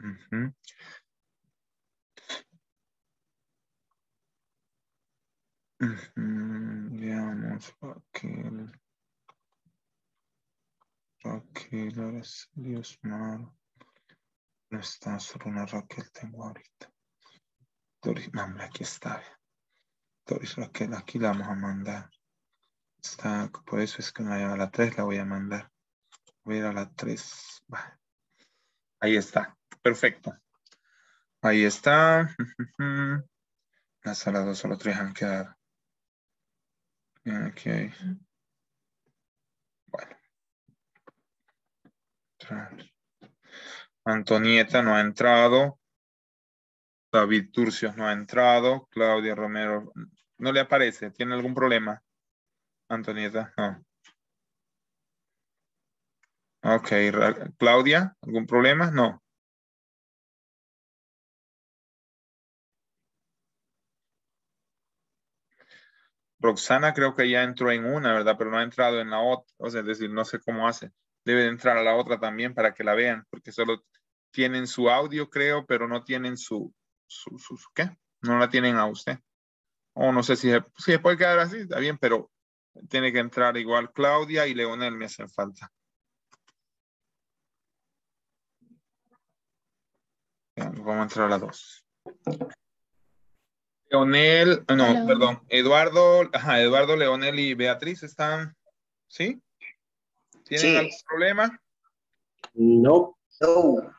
Uh-huh. Uh-huh. Veamos Raquel. Raquel Araceli Osmaro. No está, solo una Raquel tengo ahorita. Doris, mamá, aquí está. Doris Raquel, aquí la vamos a mandar. Está, por eso es que no lleva la tres, la voy a mandar. Voy a ir a la tres. Vale. Ahí está. Perfecto. Ahí está. La sala dos o la tres han quedado. Ok. Bueno. Antonieta no ha entrado. David Turcios no ha entrado. Claudia Romero. No le aparece. ¿Tiene algún problema? Antonieta, no. Ok, Claudia, ¿algún problema? No. Roxana creo que ya entró en una, ¿verdad? Pero no ha entrado en la otra. O sea, es decir, no sé cómo hace. Debe de entrar a la otra también para que la vean. Porque solo tienen su audio, creo, pero no tienen su... su, su, su ¿qué? No la tienen a usted. O oh, no sé si se, si se puede quedar así, está bien, pero tiene que entrar igual Claudia y Leonel me hacen falta. Vamos a entrar a las dos. Leonel, no, Hello. perdón, Eduardo, ajá, Eduardo, Leonel y Beatriz están, ¿sí? ¿Tienen sí. algún problema? No, no.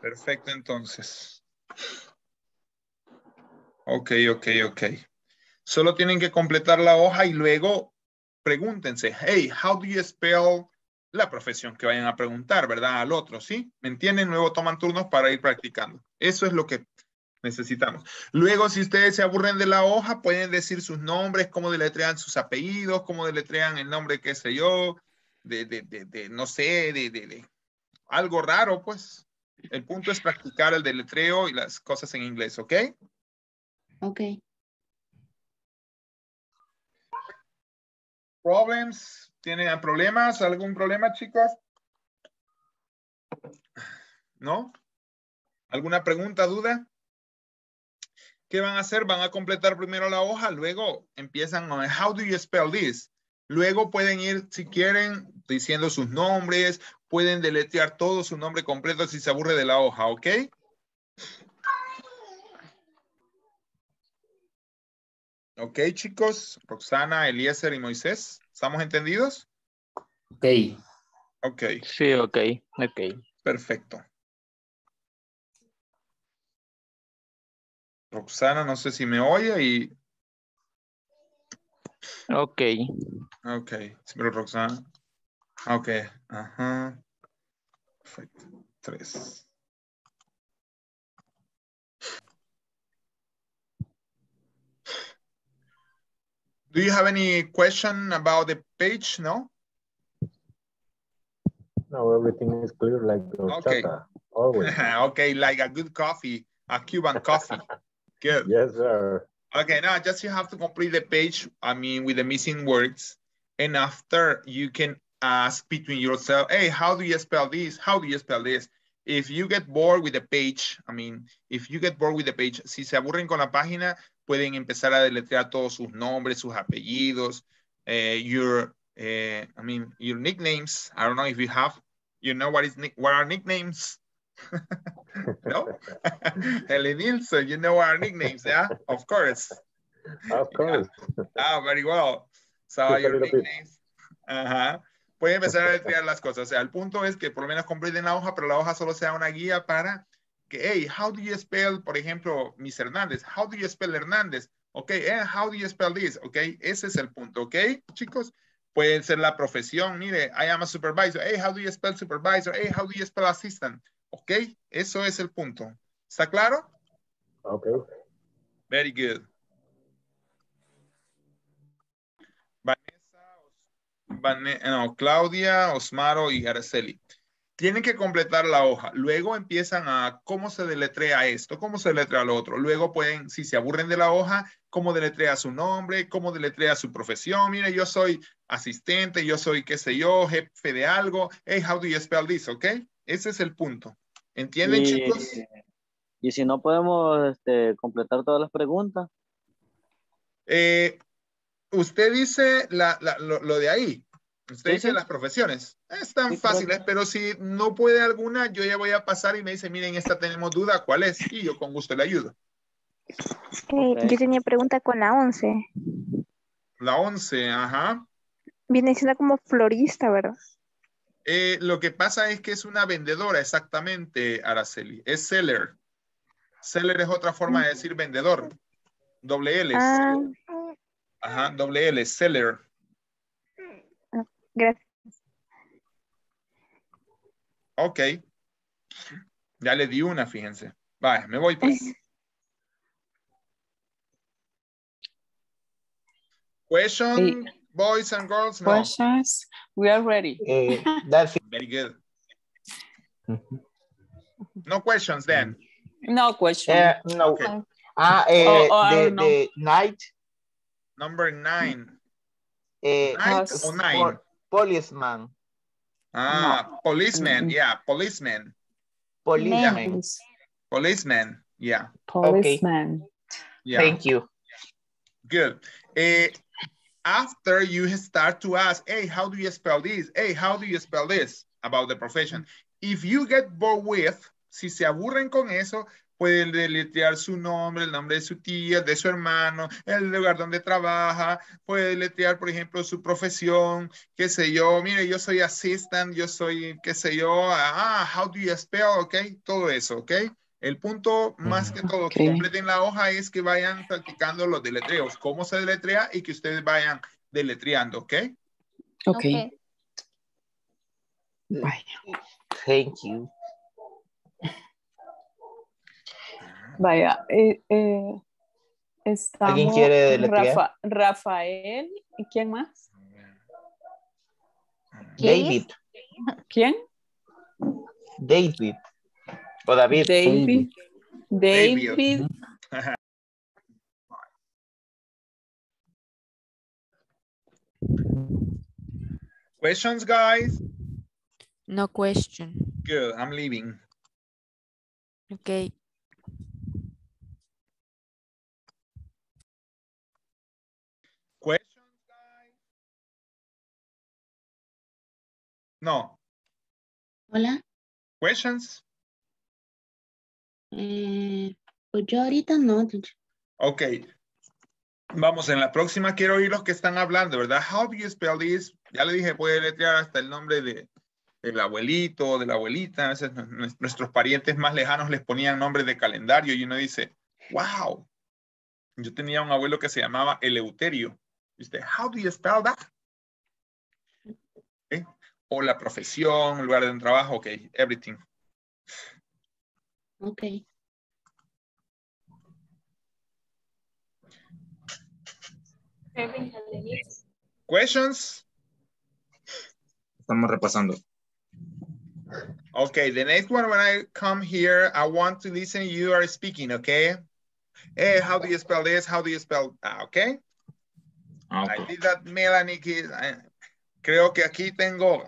Perfecto, entonces. Ok, ok, ok. Solo tienen que completar la hoja y luego pregúntense, hey, how do you spell... la profesión que vayan a preguntar, ¿verdad? Al otro, ¿sí? ¿Me entienden? Luego toman turnos para ir practicando. Eso es lo que necesitamos. Luego, si ustedes se aburren de la hoja, pueden decir sus nombres, cómo deletrean sus apellidos, cómo deletrean el nombre, qué sé yo, de, de, de, de no sé, de, de, de algo raro, pues. El punto es practicar el deletreo y las cosas en inglés, ¿ok? Ok. Problems. ¿Tienen problemas? ¿Algún problema, chicos? ¿No? ¿Alguna pregunta, duda? ¿Qué van a hacer? Van a completar primero la hoja, luego empiezan con how do you spell this? Luego pueden ir, si quieren, diciendo sus nombres, pueden deletrear todo su nombre completo si se aburre de la hoja, ¿ok? Ok, chicos, Roxana, Eliezer y Moisés, ¿estamos entendidos? Ok. Ok. Sí, ok, ok. Perfecto. Roxana, no sé si me oye y... Ok. Ok, pero Roxana. Ok, ajá. Perfecto, tres. Do you have any question about the page? No? No, everything is clear like okay. Chata, always. Okay, like a good coffee, a Cuban coffee. Good. Yes, sir. Okay, now just you have to complete the page, I mean, with the missing words. And after you can ask between yourself, hey, how do you spell this? How do you spell this? If you get bored with the page, I mean, if you get bored with the page, si se aburren con la página, pueden empezar a deletrear todos sus nombres, sus apellidos, eh, your, eh, I mean, your nicknames. I don't know if you have, you know what is, what are nicknames? No? Elenilson, you know our nicknames, yeah? Of course. Of course. Yeah. Ah, very well. So Just your nicknames. Uh-huh. Pueden empezar a deletrear las cosas. O sea, el punto es que por lo menos completen la hoja, pero la hoja solo sea una guía para que, hey, how do you spell, por ejemplo, Miss Hernández? How do you spell Hernández? Ok, and how do you spell this? Ok, ese es el punto, ok, chicos. Puede ser la profesión, mire, I am a supervisor. Hey, how do you spell supervisor? Hey, how do you spell assistant? Ok, eso es el punto. ¿Está claro? Ok. Very good. Vanessa, Van- no, Claudia, Osmaro y Araceli. Tienen que completar la hoja. Luego empiezan a cómo se deletrea esto, cómo se deletrea lo otro. Luego pueden, si se aburren de la hoja, cómo deletrea su nombre, cómo deletrea su profesión. Mire, yo soy asistente, yo soy, qué sé yo, jefe de algo. Hey, how do you spell this? ¿Ok? Ese es el punto. ¿Entienden, y, chicos? Y si no podemos este, completar todas las preguntas. Eh, usted dice la, la, lo, lo de ahí. Usted dice las profesiones. Están fáciles, pero si no puede alguna, yo ya voy a pasar y me dice, miren, esta tenemos duda, ¿cuál es? Y yo con gusto le ayudo. Okay. Okay. Yo tenía pregunta con la once. La once, ajá. Viene siendo como florista, ¿verdad? Eh, lo que pasa es que es una vendedora, exactamente, Araceli. Es seller. Seller es otra forma de decir vendedor. Doble L. Ah. Ajá, doble L, seller. Gracias. Ok. Ya le di una, fíjense. Vaya, me voy pues. Questions, hey. Boys and girls. No. Questions, we are ready. Hey, that's it. Very good. No questions then. No questions. Uh, no. Okay. Uh, uh, oh, the, the night. Number nine. Uh, night or nine? Or policeman. Ah, no. Policeman, yeah, policeman. Policeman. Yeah. Policeman, yeah. Policeman. Okay. Yeah. Thank you. Good. Uh, after you start to ask, hey, how do you spell this? Hey, how do you spell this? About the profession. If you get bored with, si se aburren con eso, pueden deletrear su nombre, el nombre de su tía, de su hermano, el lugar donde trabaja, puede deletrear, por ejemplo, su profesión, qué sé yo, mire, yo soy assistant, yo soy, qué sé yo, ah, how do you spell, ok, todo eso, ok. El punto más que todo okay. que completen la hoja es que vayan practicando los deletreos, cómo se deletrea y que ustedes vayan deletreando, ok. Ok. okay. Thank you. Vaya, eh, eh, estamos... ¿Alguien quiere Rafa, Rafael, ¿y quién más? David. ¿Quién? David. O David. David. David. David. Questions, guys? No question. Good, I'm leaving. Okay. No. Hola. Questions? Eh, pues yo ahorita no. Ok. Vamos, en la próxima quiero oír los que están hablando, ¿verdad? How do you spell this? Ya le dije, puede deletrear hasta el nombre de, del abuelito, de la abuelita. A veces nuestros parientes más lejanos les ponían nombres de calendario y uno dice, wow. Yo tenía un abuelo que se llamaba Eleuterio. Y usted, how do you spell that? ¿Eh? O la profesión, lugar de un trabajo, ok, everything. Ok. Questions? Estamos repasando. Ok, the next one, when I come here, I want to listen, you are speaking, ok? Hey, how do you spell this? How do you spell that? Okay? Okay. I did that, Melanie, is, I, creo que aquí tengo,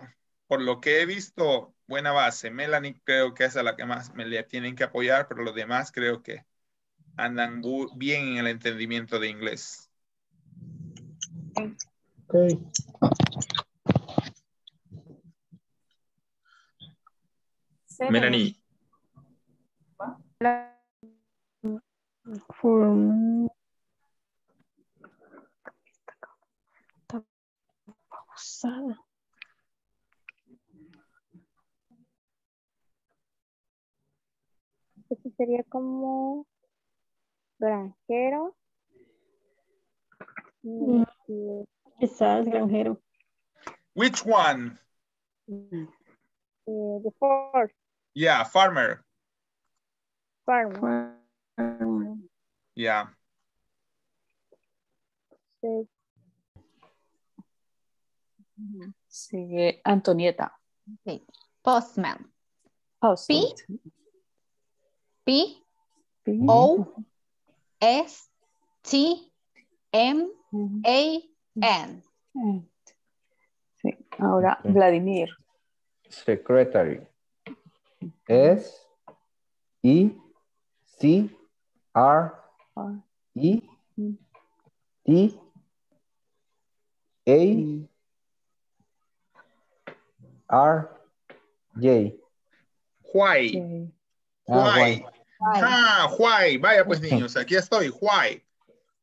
por lo que he visto, buena base. Melanie creo que es a la que más me le tienen que apoyar, pero los demás creo que andan bien en el entendimiento de inglés. Okay. Melanie. For... Este sería como granjero. Quizás granjero. Which one? Uh, the fourth. Yeah, farmer. Farmer. Yeah. Sí. Sigue Antonieta. Okay. Postman. Postman. P. P. O. S. T. M. A. N. Sí. Ahora, okay. Vladimir. Secretary. S. E. C. R. E. T. A. R. J. Why. J. Why. Why. Ah, why. Vaya pues niños, aquí estoy. Why.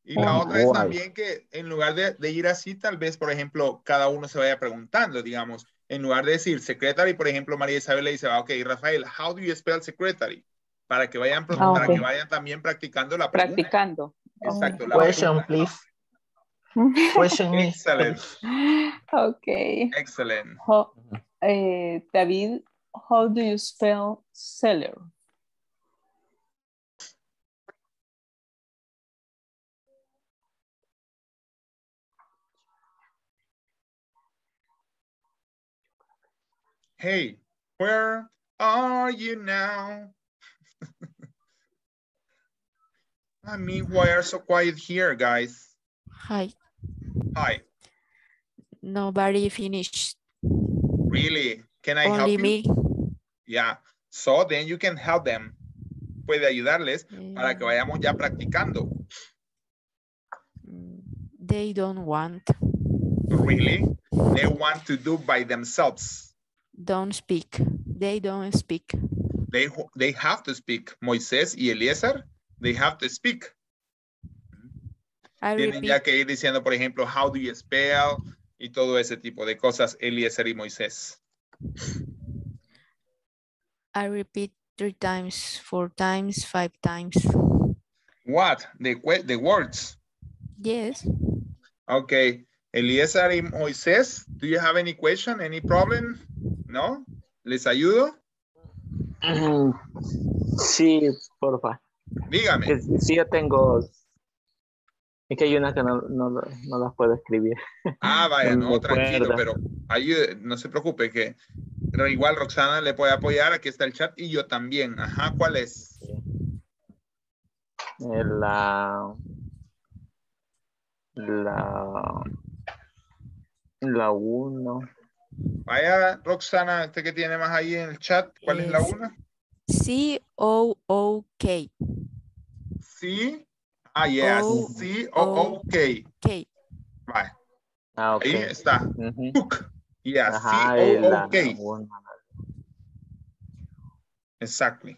Y la otra es también que en lugar de, de ir así, tal vez, por ejemplo, cada uno se vaya preguntando, digamos, en lugar de decir secretary, por ejemplo, María Isabel le dice, ok, Rafael, how do you spell secretary? Para que vayan, ah, okay. para que vayan también practicando la pregunta. Practicando. Exacto. Oh. La Question, pregunta, please. ¿No? Question Excellent. Okay. Excellent. How, uh, David, how do you spell seller? Hey, where are you now? I mean, why are so quiet here, guys? Hi. Hi. Nobody finished. Really? Can I Only help you? Me. Yeah. So then you can help them. Puede ayudarles yeah. para que vayamos ya practicando. They don't want. Really? They want to do by themselves. Don't speak. They don't speak. They, they have to speak. Moisés y Eliezer, they have to speak. Tienen ya que ir diciendo, por ejemplo, how do you spell? Y todo ese tipo de cosas, Eliezer y Moisés. I repeat three times, four times, five times. What? The, the words? Yes. Okay. Eliezer y Moisés, do you have any question, any problem? No? ¿Les ayudo? Mm, sí, por favor. Dígame. Sí, yo tengo... Es que hay una que no, no, no las puedo escribir. Ah, vaya, no, no tranquilo, pero ayude, no se preocupe que igual Roxana le puede apoyar. Aquí está el chat y yo también. Ajá, ¿cuál es? La... La... La uno. Vaya, Roxana, usted que tiene más ahí en el chat, ¿cuál es, es la uno? C O O K. Sí. Ah, yes. O, C O O K. K. Right. Ah, okay. Ahí está. Mm-hmm. Cook. Yes. Ajá, C O O K. Exactly.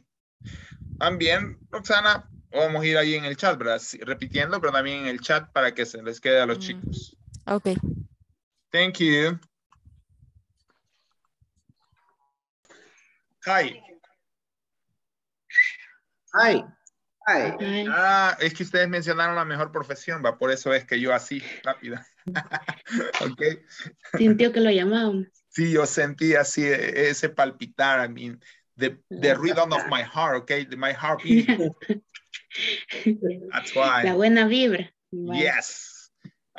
También, Roxana, vamos a ir ahí en el chat, ¿verdad? Sí, repitiendo, pero también en el chat para que se les quede a los mm. chicos. Okay. Thank you. Hi. Hi. Ah, es que ustedes mencionaron la mejor profesión, va, por eso es que yo así, rápida. Okay. Sintió que lo llamaban. Sí, yo sentí así ese palpitar, I mean, the, the rhythm of my heart, okay, my heart beating. That's why. La buena vibra. Yes.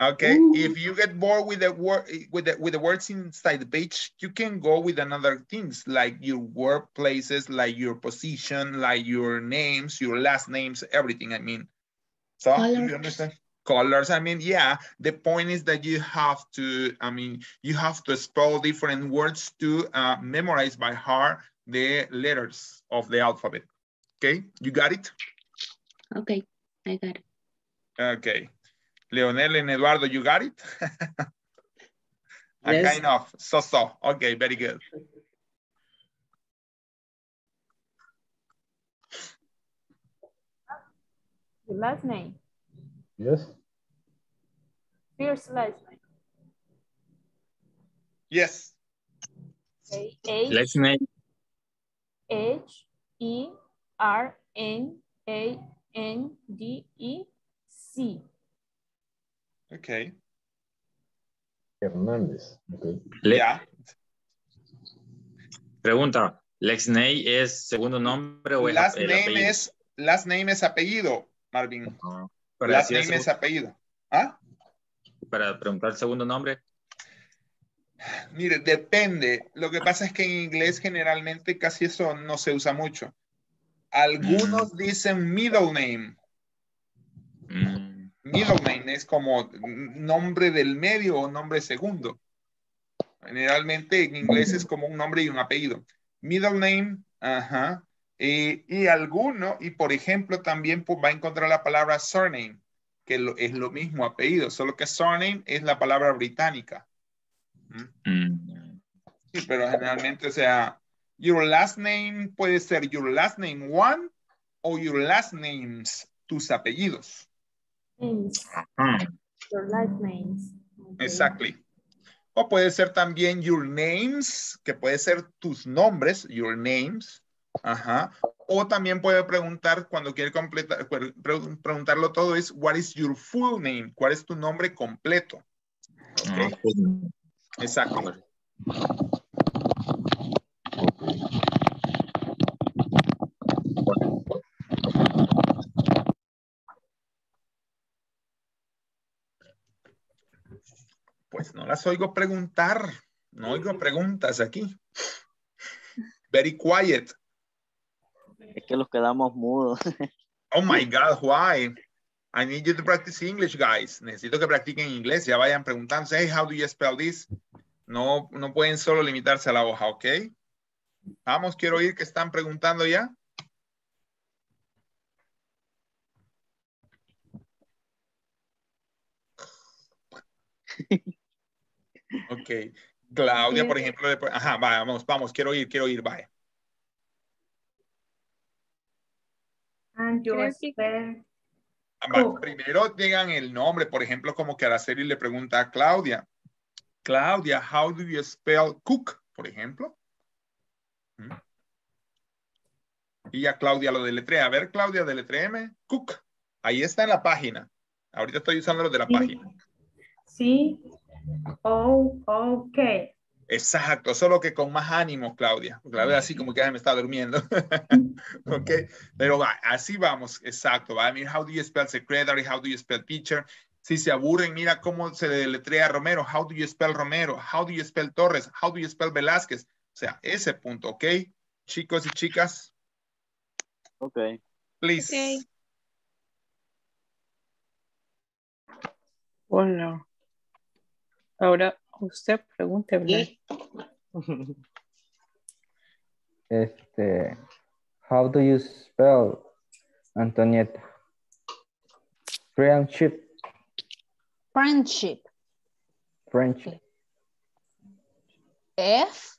Okay, Ooh. If you get bored with the, word, with, the, with the words inside the page, you can go with another things like your workplaces, like your position, like your names, your last names, everything, I mean. So, do you understand? Colors, I mean, yeah. The point is that you have to, I mean, you have to spell different words to uh, memorize by heart the letters of the alphabet. Okay, you got it? Okay, I got it. Okay. Leonel and Eduardo, you got it? Yes. Kind of, so, so. Okay, very good. The last name. Yes. First last name. Yes. Okay. H last name. H E R N A N D E C. Okay. Hernández. Okay. Lea. Pregunta, ¿Lex Ney es segundo nombre o es last el name apellido? Es, last name es apellido, Marvin. Uh-huh. Last name es apellido. ¿Ah? Para preguntar el segundo nombre. Mire, depende. Lo que pasa es que en inglés generalmente casi eso no se usa mucho. Algunos mm. dicen middle name. Mm. Middle name es como nombre del medio o nombre segundo. Generalmente en inglés es como un nombre y un apellido. Middle name, ajá. Y, y alguno, y por ejemplo también pues, va a encontrar la palabra surname, que lo, es lo mismo apellido, solo que surname es la palabra británica. ¿Mm? Mm. Sí, pero generalmente, o sea, your last name puede ser your last name one o your last names, tus apellidos. Mm. Your last names. Okay. Exactly. O puede ser también your names, que puede ser tus nombres, your names. Ajá. O también puede preguntar, cuando quiere completar, preguntarlo todo es, what is your full name? ¿Cuál es tu nombre completo? Okay. Exacto. Okay. Pues no las oigo preguntar. No oigo preguntas aquí. Very quiet. Es que los quedamos mudos. Oh my God, why? I need you to practice English, guys. Necesito que practiquen inglés. Ya vayan preguntándose, hey, how do you spell this? No, no pueden solo limitarse a la hoja, ¿ok? Vamos, quiero oír que están preguntando ya. Ok. Claudia, por ejemplo. Ajá, vamos, vamos, quiero oír, quiero oír, vaya. And your spell. Bueno, primero digan el nombre, por ejemplo, como que Araceli le pregunta a Claudia. Claudia, how do you spell cook, por ejemplo? Y a Claudia lo deletrea. A ver, Claudia, deletréeme cook. Ahí está en la página. Ahorita estoy usando lo de la sí. página. Sí. Oh, ok. Exacto, solo que con más ánimo, Claudia. Claudia así como que ya me está durmiendo. Ok, pero va, así vamos, exacto. Va. Mira, how do you spell secretary? How do you spell teacher? Si se aburren, mira cómo se deletrea Romero. How do you spell Romero? How do you spell Torres? How do you spell Velázquez? O sea, ese punto, ok. Chicos y chicas. Ok. Please. Okay. Hola. Ahora usted pregunte, ¿Sí? Este, how do you spell Antonieta? Friendship. Friendship. Friendship. F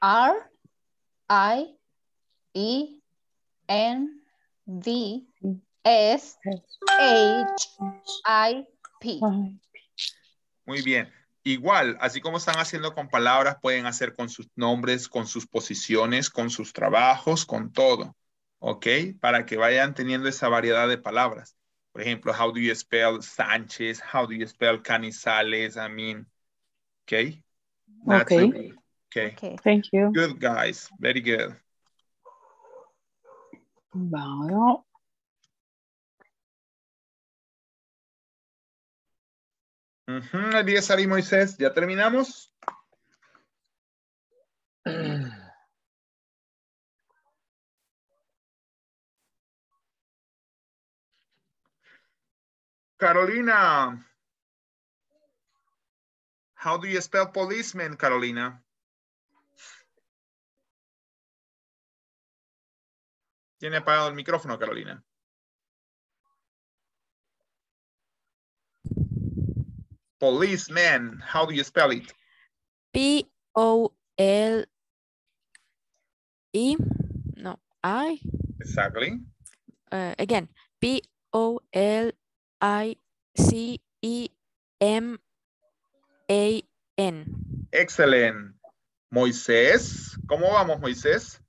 R I E N D S H I P. Muy bien. Igual, así como están haciendo con palabras, pueden hacer con sus nombres, con sus posiciones, con sus trabajos, con todo. ¿Ok? Para que vayan teniendo esa variedad de palabras. Por ejemplo, how do you spell Sánchez? How do you spell Canizales? I mean, ¿ok? That's okay. Okay. Okay. Thank you. Good, guys. Very good. Bueno. Uh-huh. Elías Ari Moisés, ¿ya terminamos? Carolina. How do you spell policeman, Carolina? Tiene apagado el micrófono, Carolina. Policeman, how do you spell it? P O L E, no, I. Exactly. Uh, again, P O L I C E M A N. Excellent. Moisés, ¿cómo vamos, Moisés?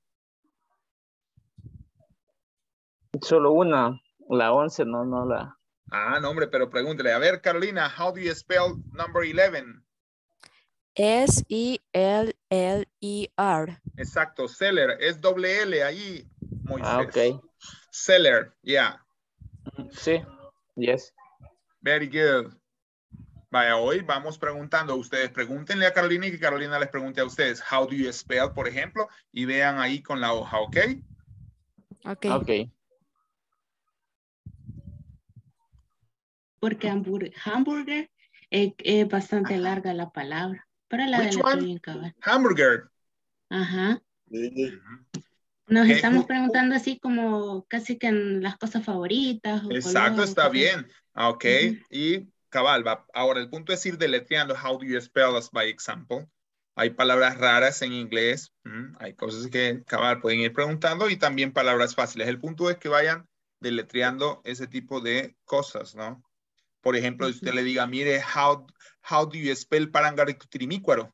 Solo una, la once, no, no la. Ah, no, hombre, pero pregúntele. A ver, Carolina, how do you spell number eleven? S E L L E R. Exacto, seller. Es doble L ahí, Moisés. Ah, ok. Seller, yeah. Sí, yes. Very good. Vaya, hoy vamos preguntando a ustedes. Pregúntenle a Carolina y que Carolina les pregunte a ustedes. How do you spell, por ejemplo. Y vean ahí con la hoja, ¿ok? Ok. Ok. Porque hamburger, hamburger es, es bastante larga la palabra. Pero la de la tienen que ver. Hamburger. Ajá. Nos okay. estamos preguntando así como casi que en las cosas favoritas. O exacto, colores, está o bien. Ok. Uh-huh. Y cabal, va. Ahora el punto es ir deletreando. How do you spell us by example? Hay palabras raras en inglés. ¿Mm? Hay cosas que cabal pueden ir preguntando y también palabras fáciles. El punto es que vayan deletreando ese tipo de cosas, ¿no? Por ejemplo, si usted le diga, mire, how, how do you spell parangaricutirimícuaro?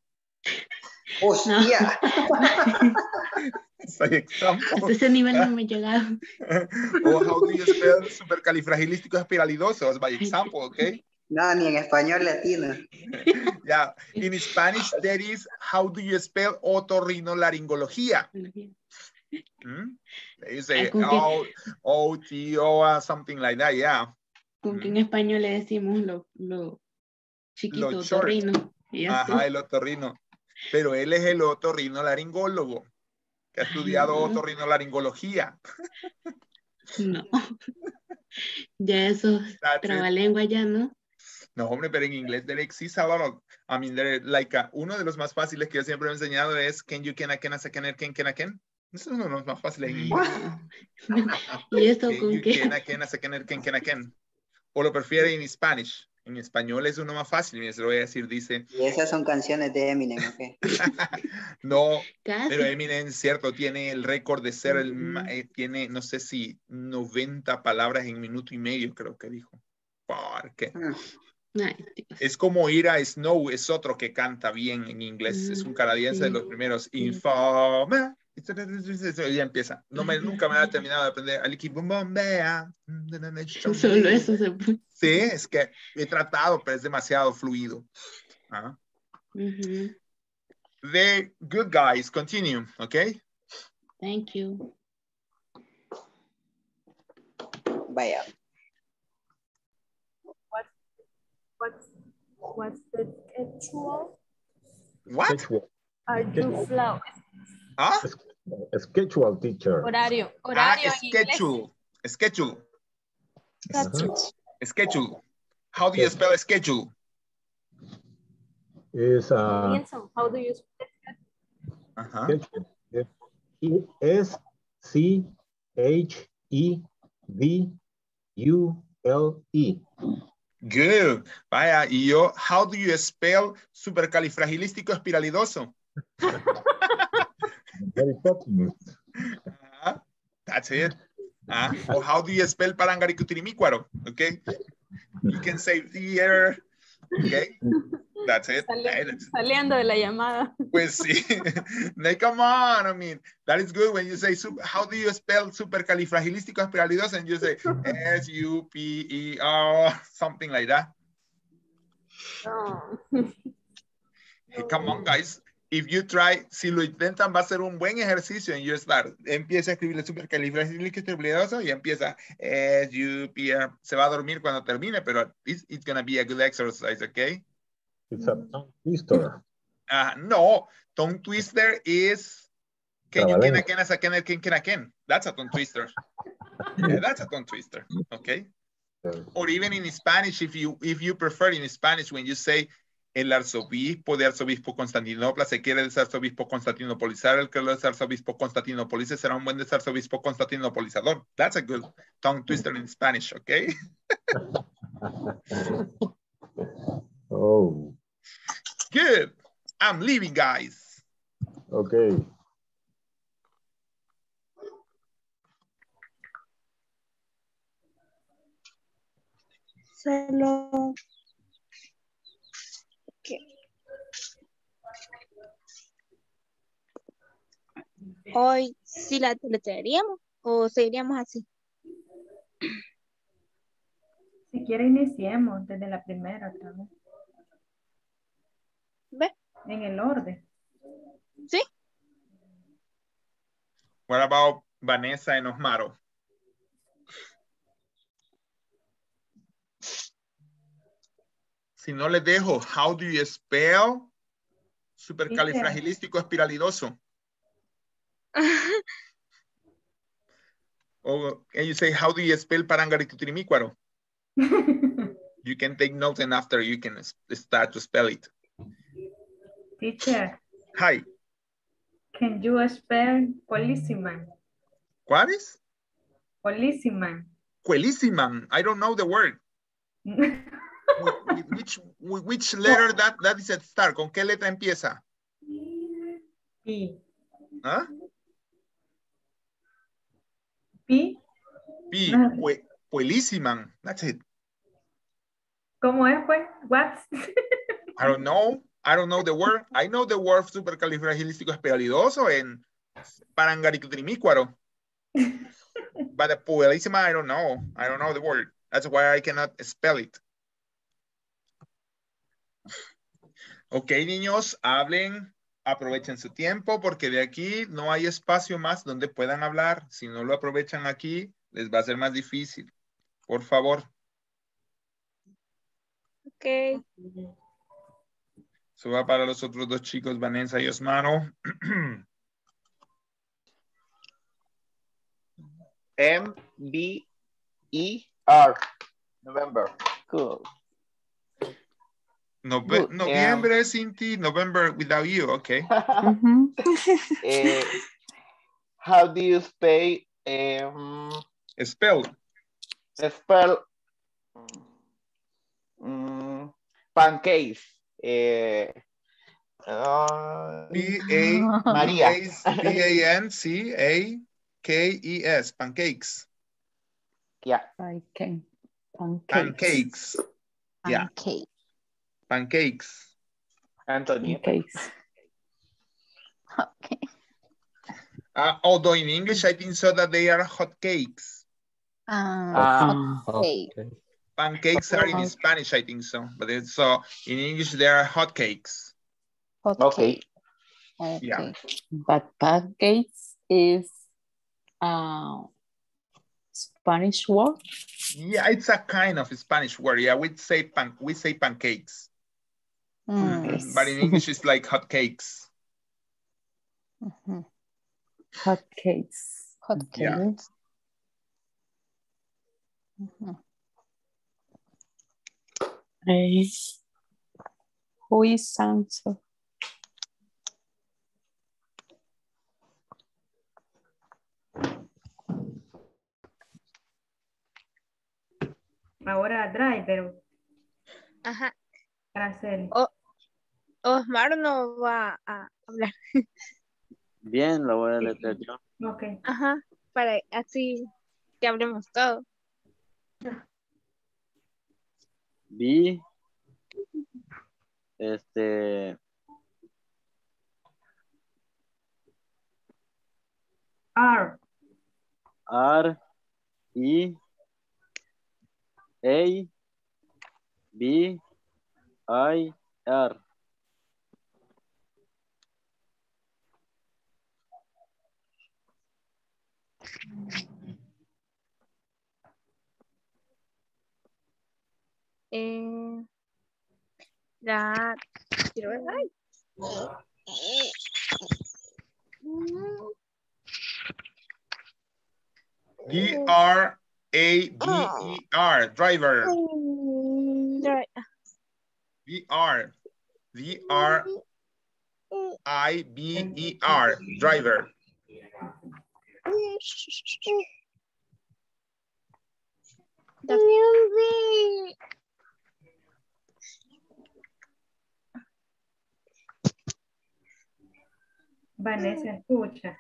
¡Hostia! Hasta ese nivel no me he llegado. O how do you spell supercalifragilísticos espiralidosos, by example, ¿ok? No, ni en español latino. Yeah. In Spanish, there is how do you spell otorrinolaringología. Hmm? They say O T O, something like that, yeah. Con que en español le decimos lo, lo chiquito, lo otorrino. Ajá, el otorrino. Pero él es el otorrinolaringólogo, que ha estudiado no. otorrinolaringología. No. Ya eso trabalengua ya, ¿no? No, hombre, pero en inglés there exists a lot of, I mean, there, like, uh, uno de los más fáciles que yo siempre he enseñado es can you, can I, can I, can I, can I, can I, can eso es uno de los más fáciles en inglés. ¿Y esto can con you, qué? Can I, can I, can I, can I, can I, can o lo prefiere en Spanish. En español es uno más fácil, me lo voy a decir, dice. Y esas son canciones de Eminem, ¿ok? No, casi. Pero Eminem, cierto, tiene el récord de ser, el, mm-hmm. eh, tiene, no sé si, noventa palabras en minuto y medio, creo que dijo. ¿Por qué? Mm. Es como ir a Snow, es otro que canta bien en inglés, mm-hmm. es un canadiense sí. de los primeros. Mm-hmm. Informa. Ya empieza. No me, nunca me ha terminado de aprender. Solo eso se puede. Sí, es que he tratado, pero es demasiado fluido. ¿Ah? Uh-huh. The good guys, continue, ¿ok? Thank you. Vaya. What, what, what's the schedule? What? Are you flowers? ¿Ah? Schedule, teacher. Horario. Horario ah, schedule. En schedule. Schedule. Schedule. How do you spell schedule? Es uh, how do you spell uh-huh. schedule? S C H E D U L E. Good. Vaya, y yo, how do you spell supercalifragilístico espiralidoso? Very popular. Uh, that's it. Uh, or how do you spell parangaricutirimícuaro? Okay. You can say theater. Okay. That's it. Saliendo de la llamada. Pues sí. Like, come on. I mean, that is good when you say, how do you spell supercalifragilísticoespiralidoso? And you say S U P E R, something like that. Oh. Hey, come on, guys. If you try, si lo intentan, va a ser un buen ejercicio en you start. Empieza a escribirle supercalifragilisticoespiralidoso y empieza S U P R. Se va a dormir cuando termine, pero it's, it's gonna be a good exercise, okay? It's a tongue twister. Uh, no, tongue twister is can you can again as a can can can can. That's a tongue twister. Yeah, that's a tongue twister, okay? Or even in Spanish, if you if you prefer in Spanish, when you say el arzobispo de arzobispo Constantinopla se quiere desarzobispo constantinopolizar, el que lo desarzobispo constantinopolice será un buen desarzobispo constantinopolizador. That's a good tongue twister in Spanish, okay? Oh. Good. I'm leaving, guys. Okay. Hello. Hoy sí la teletraeríamos o seguiríamos así. Si quiere iniciemos desde la primera otra vez. ¿Ve? En el orden. Sí. What about Vanessa and Osmaro? Si no le dejo, how do you spell supercalifragilístico espiralidoso? Or can you say, how do you spell parangaritutirimícuaro? You can take notes and after you can start to spell it. Teacher. Hi. Can you spell policeman? What is? Policeman. Policeman. I don't know the word. with, with which with which letter that that is at start? ¿Con qué letra empieza? P. ¿Ah? P. P. P. Policeman. That's it. ¿Cómo es pues? What? I don't know. I don't know the word. I know the word supercalifragilisticoespiralidoso and parangaritutrimícuaro. But the policeman, I don't know. I don't know the word. That's why I cannot spell it. Ok, niños, hablen. Aprovechen su tiempo porque de aquí no hay espacio más donde puedan hablar. Si no lo aprovechan aquí, les va a ser más difícil. Por favor. Ok. Eso va para los otros dos chicos, Vanessa y Osmaro. M B E R. November. Cool. Nove noviembre um, sin ti, November without you, okay. Mm-hmm. uh, how do you spell? Um, spell. Spell. Um, pancakes. Uh, uh, B A Maria. B A N C A K E S. Pancakes. Yeah. Pancakes. Pancakes. Yeah. Pancakes. Pancakes. Antonio. Pancakes. Okay. Uh, although in English, I think so that they are hot cakes. Ah, uh, uh, okay. Pancakes are in Spanish, I think so. But it's, so in English, they are hot cakes. Hot okay. Cake. Yeah. Okay. But pancakes is uh, Spanish word? Yeah, it's a kind of Spanish word. Yeah, we say pan we say pancakes. Mm. But in English it's like hot cakes. Mm-hmm. Hot cakes. Hot cakes. Yeah. Mm-hmm. Hey. Who is answer? Ahora driver. Ajá. Para hacer. O, Osmar no va a hablar. Bien, lo voy a leer yo. Ok. Ajá, para así que hablemos todo. Vi. Este. R. R. I. A, B, I, R. Eh, la quiero ver ahí. D, R. A D E R driver. D R D R I B E R driver. Vanessa, escucha.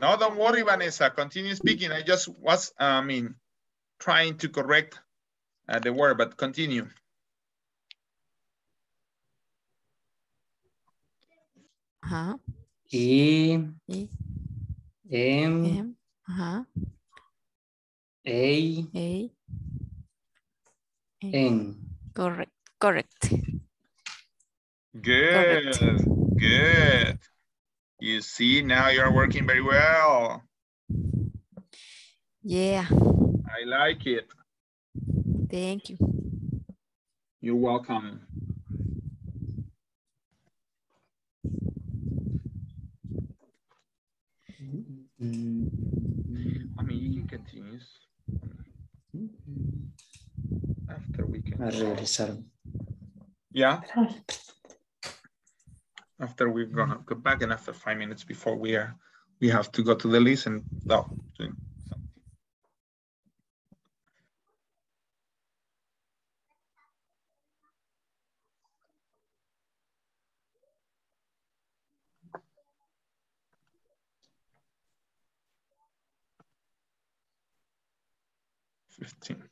No, don't worry, Vanessa. Continue speaking. I just was, I mean, trying to correct uh, the word, but continue. Ajá. I, I M, M, ajá. A, A, N. Correct, correct. Good, correct. Good. You see, now you're working very well. Yeah. I like it. Thank you. You're welcome. I mean, you can continue. After we can. Regresar. Yeah. After we've gone go back, and after five minutes before we are, we have to go to the list and no. fifteen.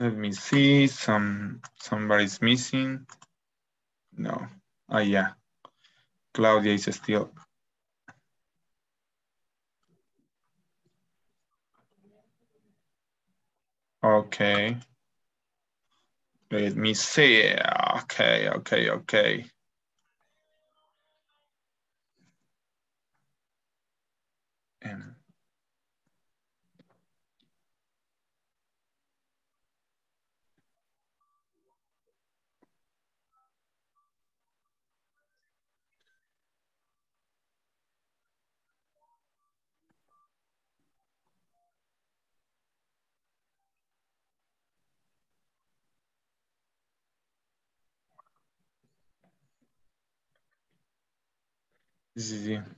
Let me see, some somebody's missing. No, oh yeah, Claudia is still. Okay, let me see. Okay, okay, okay. And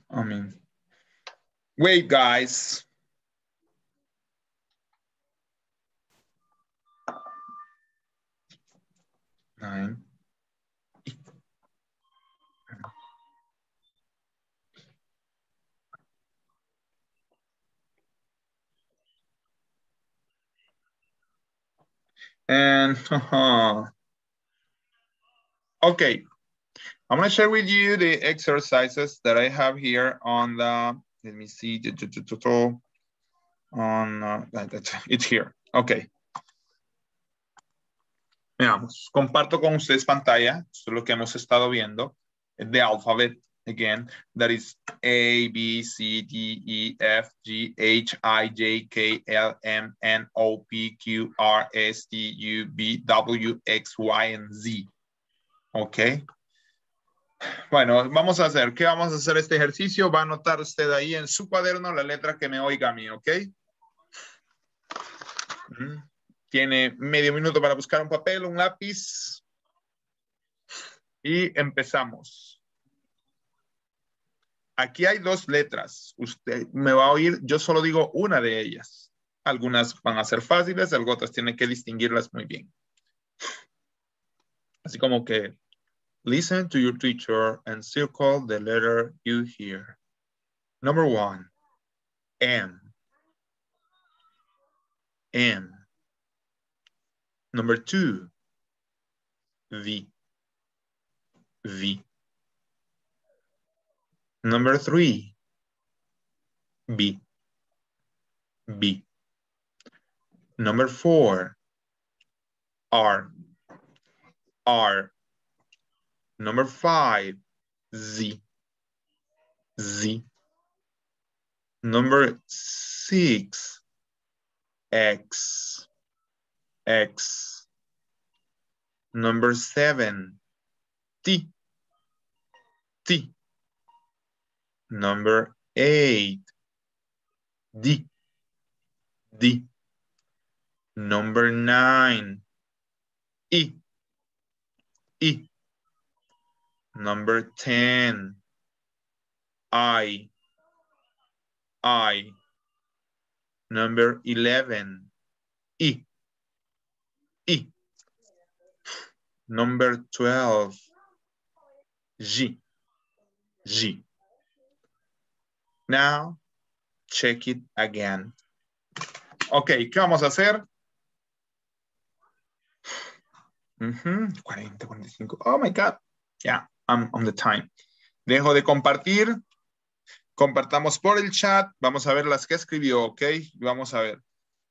I mean, wait, guys. Nine. And, uh-huh. Okay. I'm gonna share with you the exercises that I have here on the, let me see, on, uh, it's here, okay. Veamos, comparto con ustedes pantalla, esto es lo que hemos estado viendo, the alphabet, again, that is A, B, C, D, E, F, G, H, I, J, K, L, M, N, O, P, Q, R, S, T, U, V, W, X, Y, and Z, okay. Bueno, vamos a hacer, ¿qué vamos a hacer este ejercicio? Va a anotar usted ahí en su cuaderno la letra que me oiga a mí, ¿ok? Tiene medio minuto para buscar un papel, un lápiz. Y empezamos. Aquí hay dos letras. Usted me va a oír, yo solo digo una de ellas. Algunas van a ser fáciles, algunas tienen que distinguirlas muy bien. Así como que... Listen to your teacher and circle the letter you hear. Number one, M. M. Number two, V. V. Number three, B. B. Number four, R. R. Number five, Z, Z. Number six, X, X. Number seven, T, T. Number eight, D, D. Number nine, E, E. Number ten, I, I. Number eleven, E, E. Number twelve, G. G. Now, check it again. Ok, ¿qué vamos a hacer? Uh-huh. cuarenta, cuarenta y cinco. Oh my God. Yeah, I'm on the time. Dejo de compartir. Compartamos por el chat. Vamos a ver las que escribió, ok. Vamos a ver.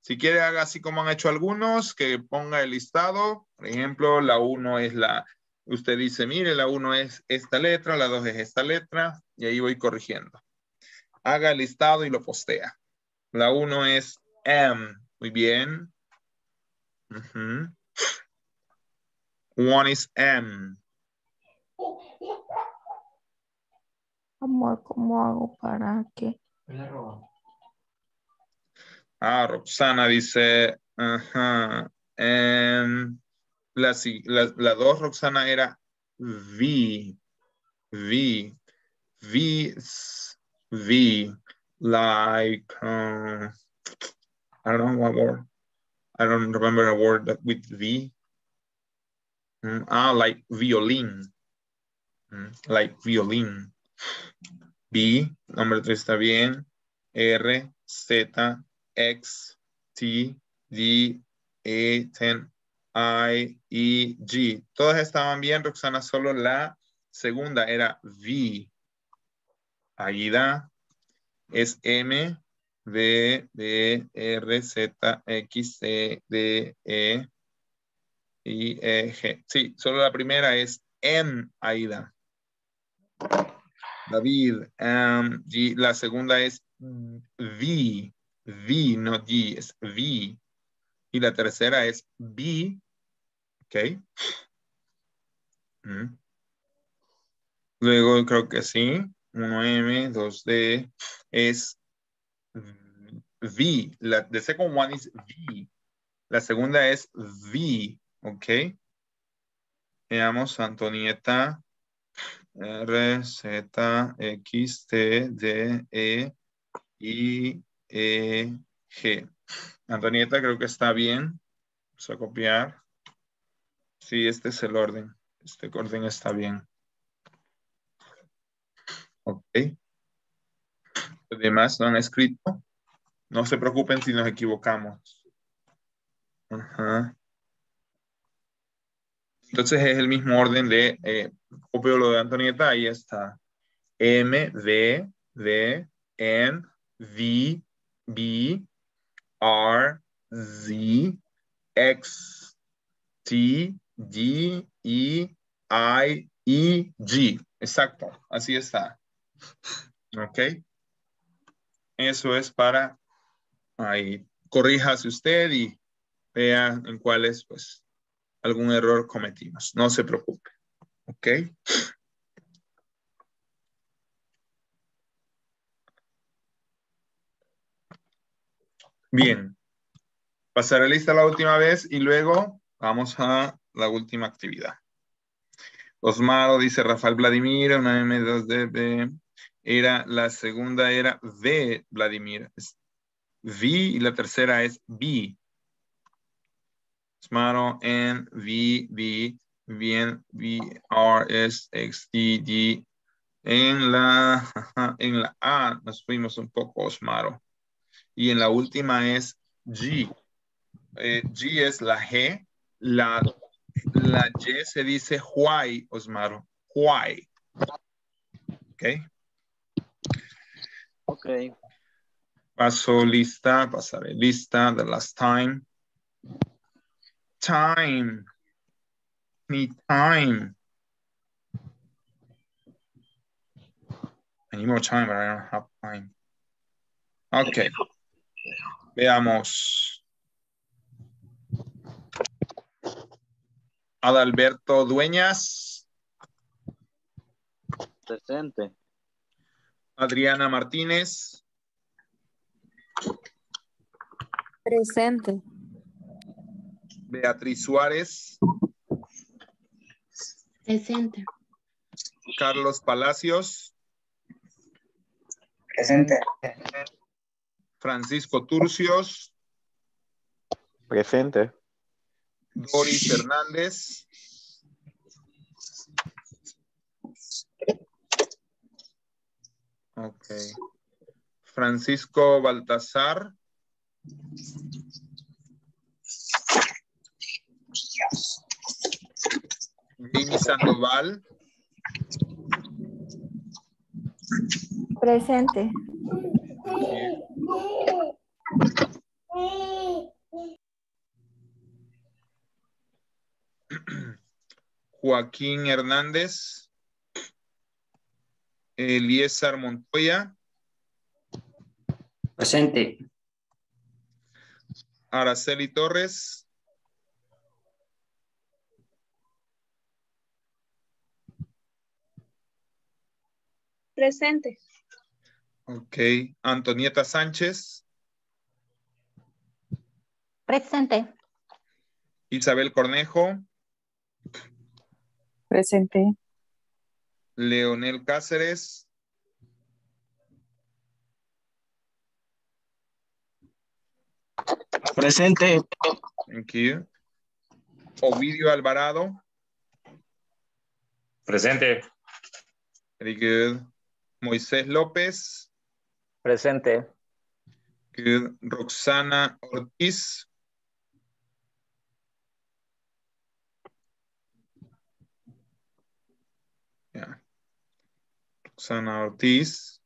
Si quiere, haga así como han hecho algunos, que ponga el listado. Por ejemplo, la uno es la... Usted dice, mire, la uno es esta letra, la dos es esta letra, y ahí voy corrigiendo. Haga el listado y lo postea. La uno es M. Muy bien. Uh-huh. One is M. Amor, ¿cómo hago para que? Ah, Roxana dice, ajá, uh-huh, M. La, la, la dos, Roxana, era V. V. V. V. Like, uh, I don't know what word. I don't remember a word that with V. Mm, ah, like violin. Mm, like violin. B. Número tres está bien. R. Z. X. T. D. E. ten. I, E, G. Todas estaban bien, Roxana, solo la segunda era V. Aida es M, B, B, R, Z, X, C, D, E, I, E, G. Sí, solo la primera es M, Aida. David, um, G. La segunda es V, V, no G, es V. Y la tercera es B. Ok. Mm. Luego creo que sí. uno M, dos D. Es V. La, the second one is V. La segunda es V. Ok. Veamos, Antonieta. R, Z, X, T, D, E, I, E, G. Antonieta creo que está bien. Vamos a copiar. Sí, este es el orden. Este orden está bien. Ok. Los demás no han escrito. No se preocupen si nos equivocamos. Ajá. Entonces es el mismo orden de... Eh, copio lo de Antonieta. Ahí está. M, D, D, N, V, B, R, Z, X, T, D, E, I, E, G. Exacto, así está. Ok. Eso es para, ahí, corríjase usted y vea en cuáles, pues, algún error cometimos. No se preocupe. Ok. Bien, pasaré lista la última vez y luego vamos a la última actividad. Osmaro dice Rafael Vladimir, una M dos D B. Era, la segunda era V, Vladimir. Es V y la tercera es B. Osmaro, N, V, B, V, N, V, R, S, X, T, D. En la, en la A nos fuimos un poco, Osmaro. Y en la última es G. Eh, G es la G. La, la Y se dice why, Osmaro. Why. Ok. Ok. Paso lista, pasaré lista. The last time. Time. Need time. I need more time, but I don't have time. Ok. Veamos. Adalberto Dueñas. Presente. Adriana Martínez. Presente. Beatriz Suárez. Presente. Carlos Palacios. Presente. Francisco Turcios. Presente. Doris Hernández. Ok. Francisco Baltasar. Jamie Sandoval. Presente. Joaquín Hernández. Eliezer Montoya. Presente. Araceli Torres. Presente. Ok. Antonieta Sánchez. Presente. Isabel Cornejo. Presente. Leonel Cáceres. Presente. Thank you. Ovidio Alvarado. Presente. Very good. Moisés López. Presente. Good. Roxana Ortiz. Yeah. Roxana Ortiz.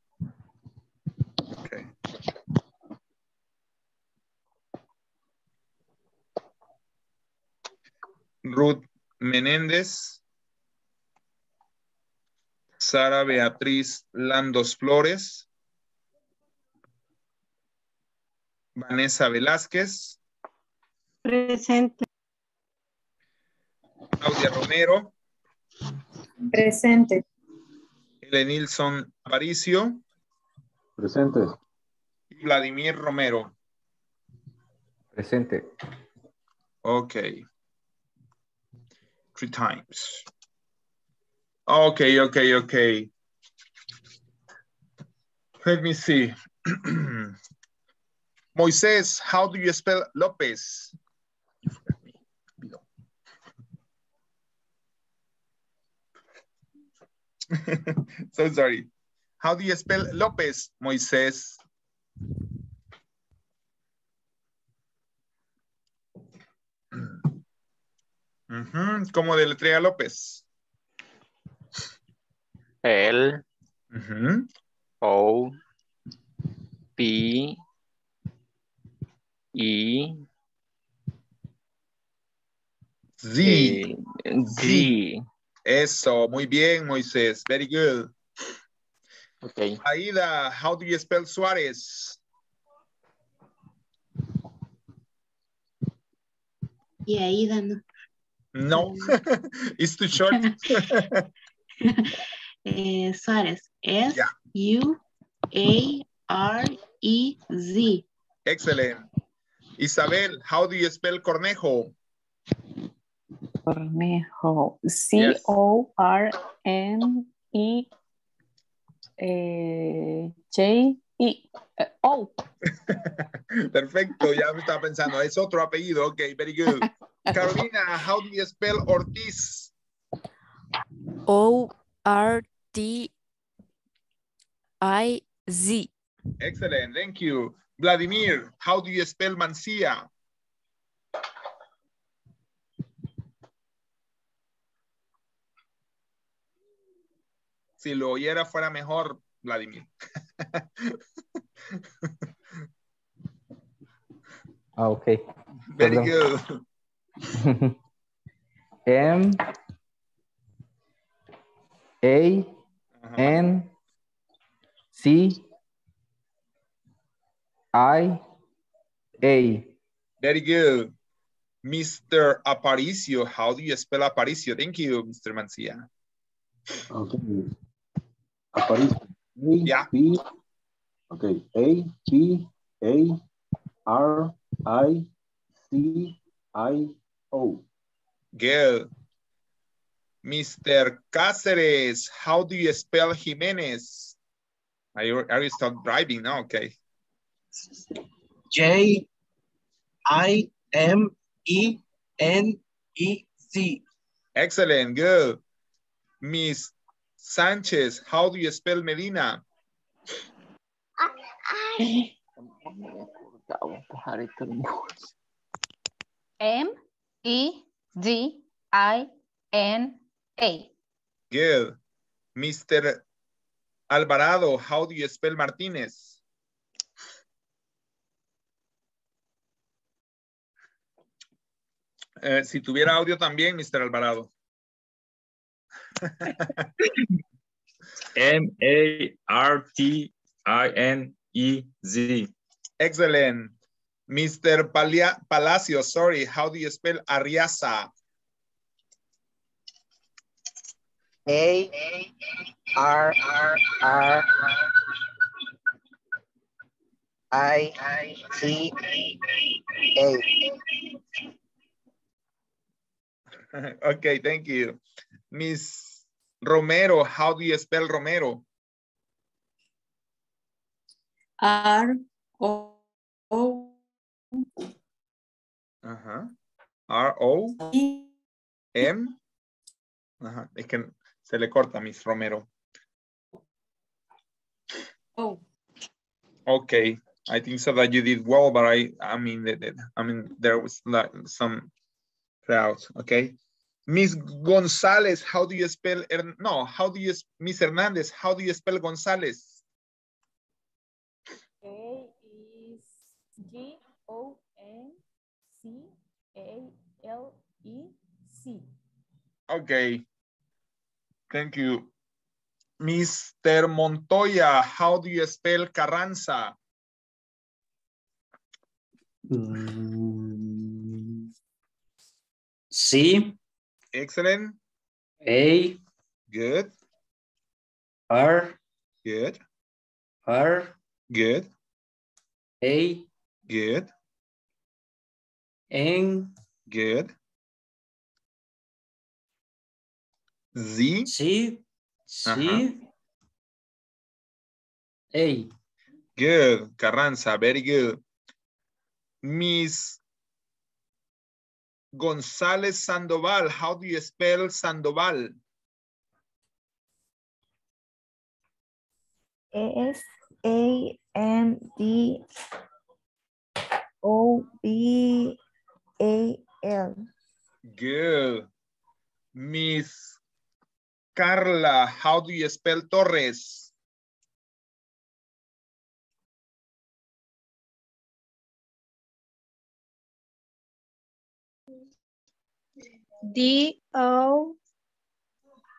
Okay. Ruth Menéndez. Sara Beatriz Landos Flores. Vanessa Velázquez. Presente. Claudia Romero. Presente. Elenilson Aparicio. Presente. Vladimir Romero. Presente. Ok. Three times. Ok, ok, ok. Let me see. Moisés, how do you spell López? You forgot me. No. So sorry. How do you spell López, Moisés? Uh-huh. ¿Cómo deletrea López? L. Uh-huh. O. P. I. Z. E, G. Eso, muy bien, Moisés. Very good. Okay. Aida, how do you spell Suárez? Y Aida no. No, it's too short. eh, Suárez, S, yeah. U, A, R, E, Z. Excellent. Isabel, how do you spell Cornejo? Cornejo, C, yes. O, R, N, E, eh, J, E, uh, O. Perfecto, ya me estaba pensando, es otro apellido, ok, very good. Carolina, how do you spell Ortiz? O R T I Z. Excellent, thank you. Vladimir, how do you spell Mancía? Si lo oyera fuera mejor, Vladimir. Ah, ok. Very Perdón. Good. M A N C I A. Very good. Mister Aparicio, how do you spell Aparicio? Thank you, Mister Mancía. Okay. Aparicio. A, yeah. P, okay. A, P, A, R, I, C, I, Oh, good. Mister Cáceres, how do you spell Jiménez? Are you, are you still driving now? Okay. J I M E N E C. Excellent, good. Miss Sanchez, how do you spell Medina? M E D I N A. Good. Mister Alvarado, how do you spell Martinez? Eh, si tuviera audio también, mister Alvarado. M A R T I N E Z. Excellent. mister Palia Palacio, sorry, how do you spell Arriaza? A R R I T A. Okay, thank you. Miss Romero, how do you spell Romero? R O. Uh-huh. R O M. Uh-huh. Es que se le corta, Miss Romero. Oh. Okay, I think so that you did well, but I, I mean, I mean, there was like some crowd, okay. Miss Gonzalez, how do you spell, no, how do you, Miss Hernandez, how do you spell Gonzalez? G O N C A L E Z. Okay, thank you. Mister Montoya, how do you spell Carranza? Mm. C. Excellent. A. Good. R. Good. R. Good. A. Good. N. Good. Z. C. C. Uh-huh. A. Good. Carranza, very good. Miss Gonzalez Sandoval, how do you spell Sandoval? S A N D O B A L. Good. Miss Carla, how do you spell Torres? D O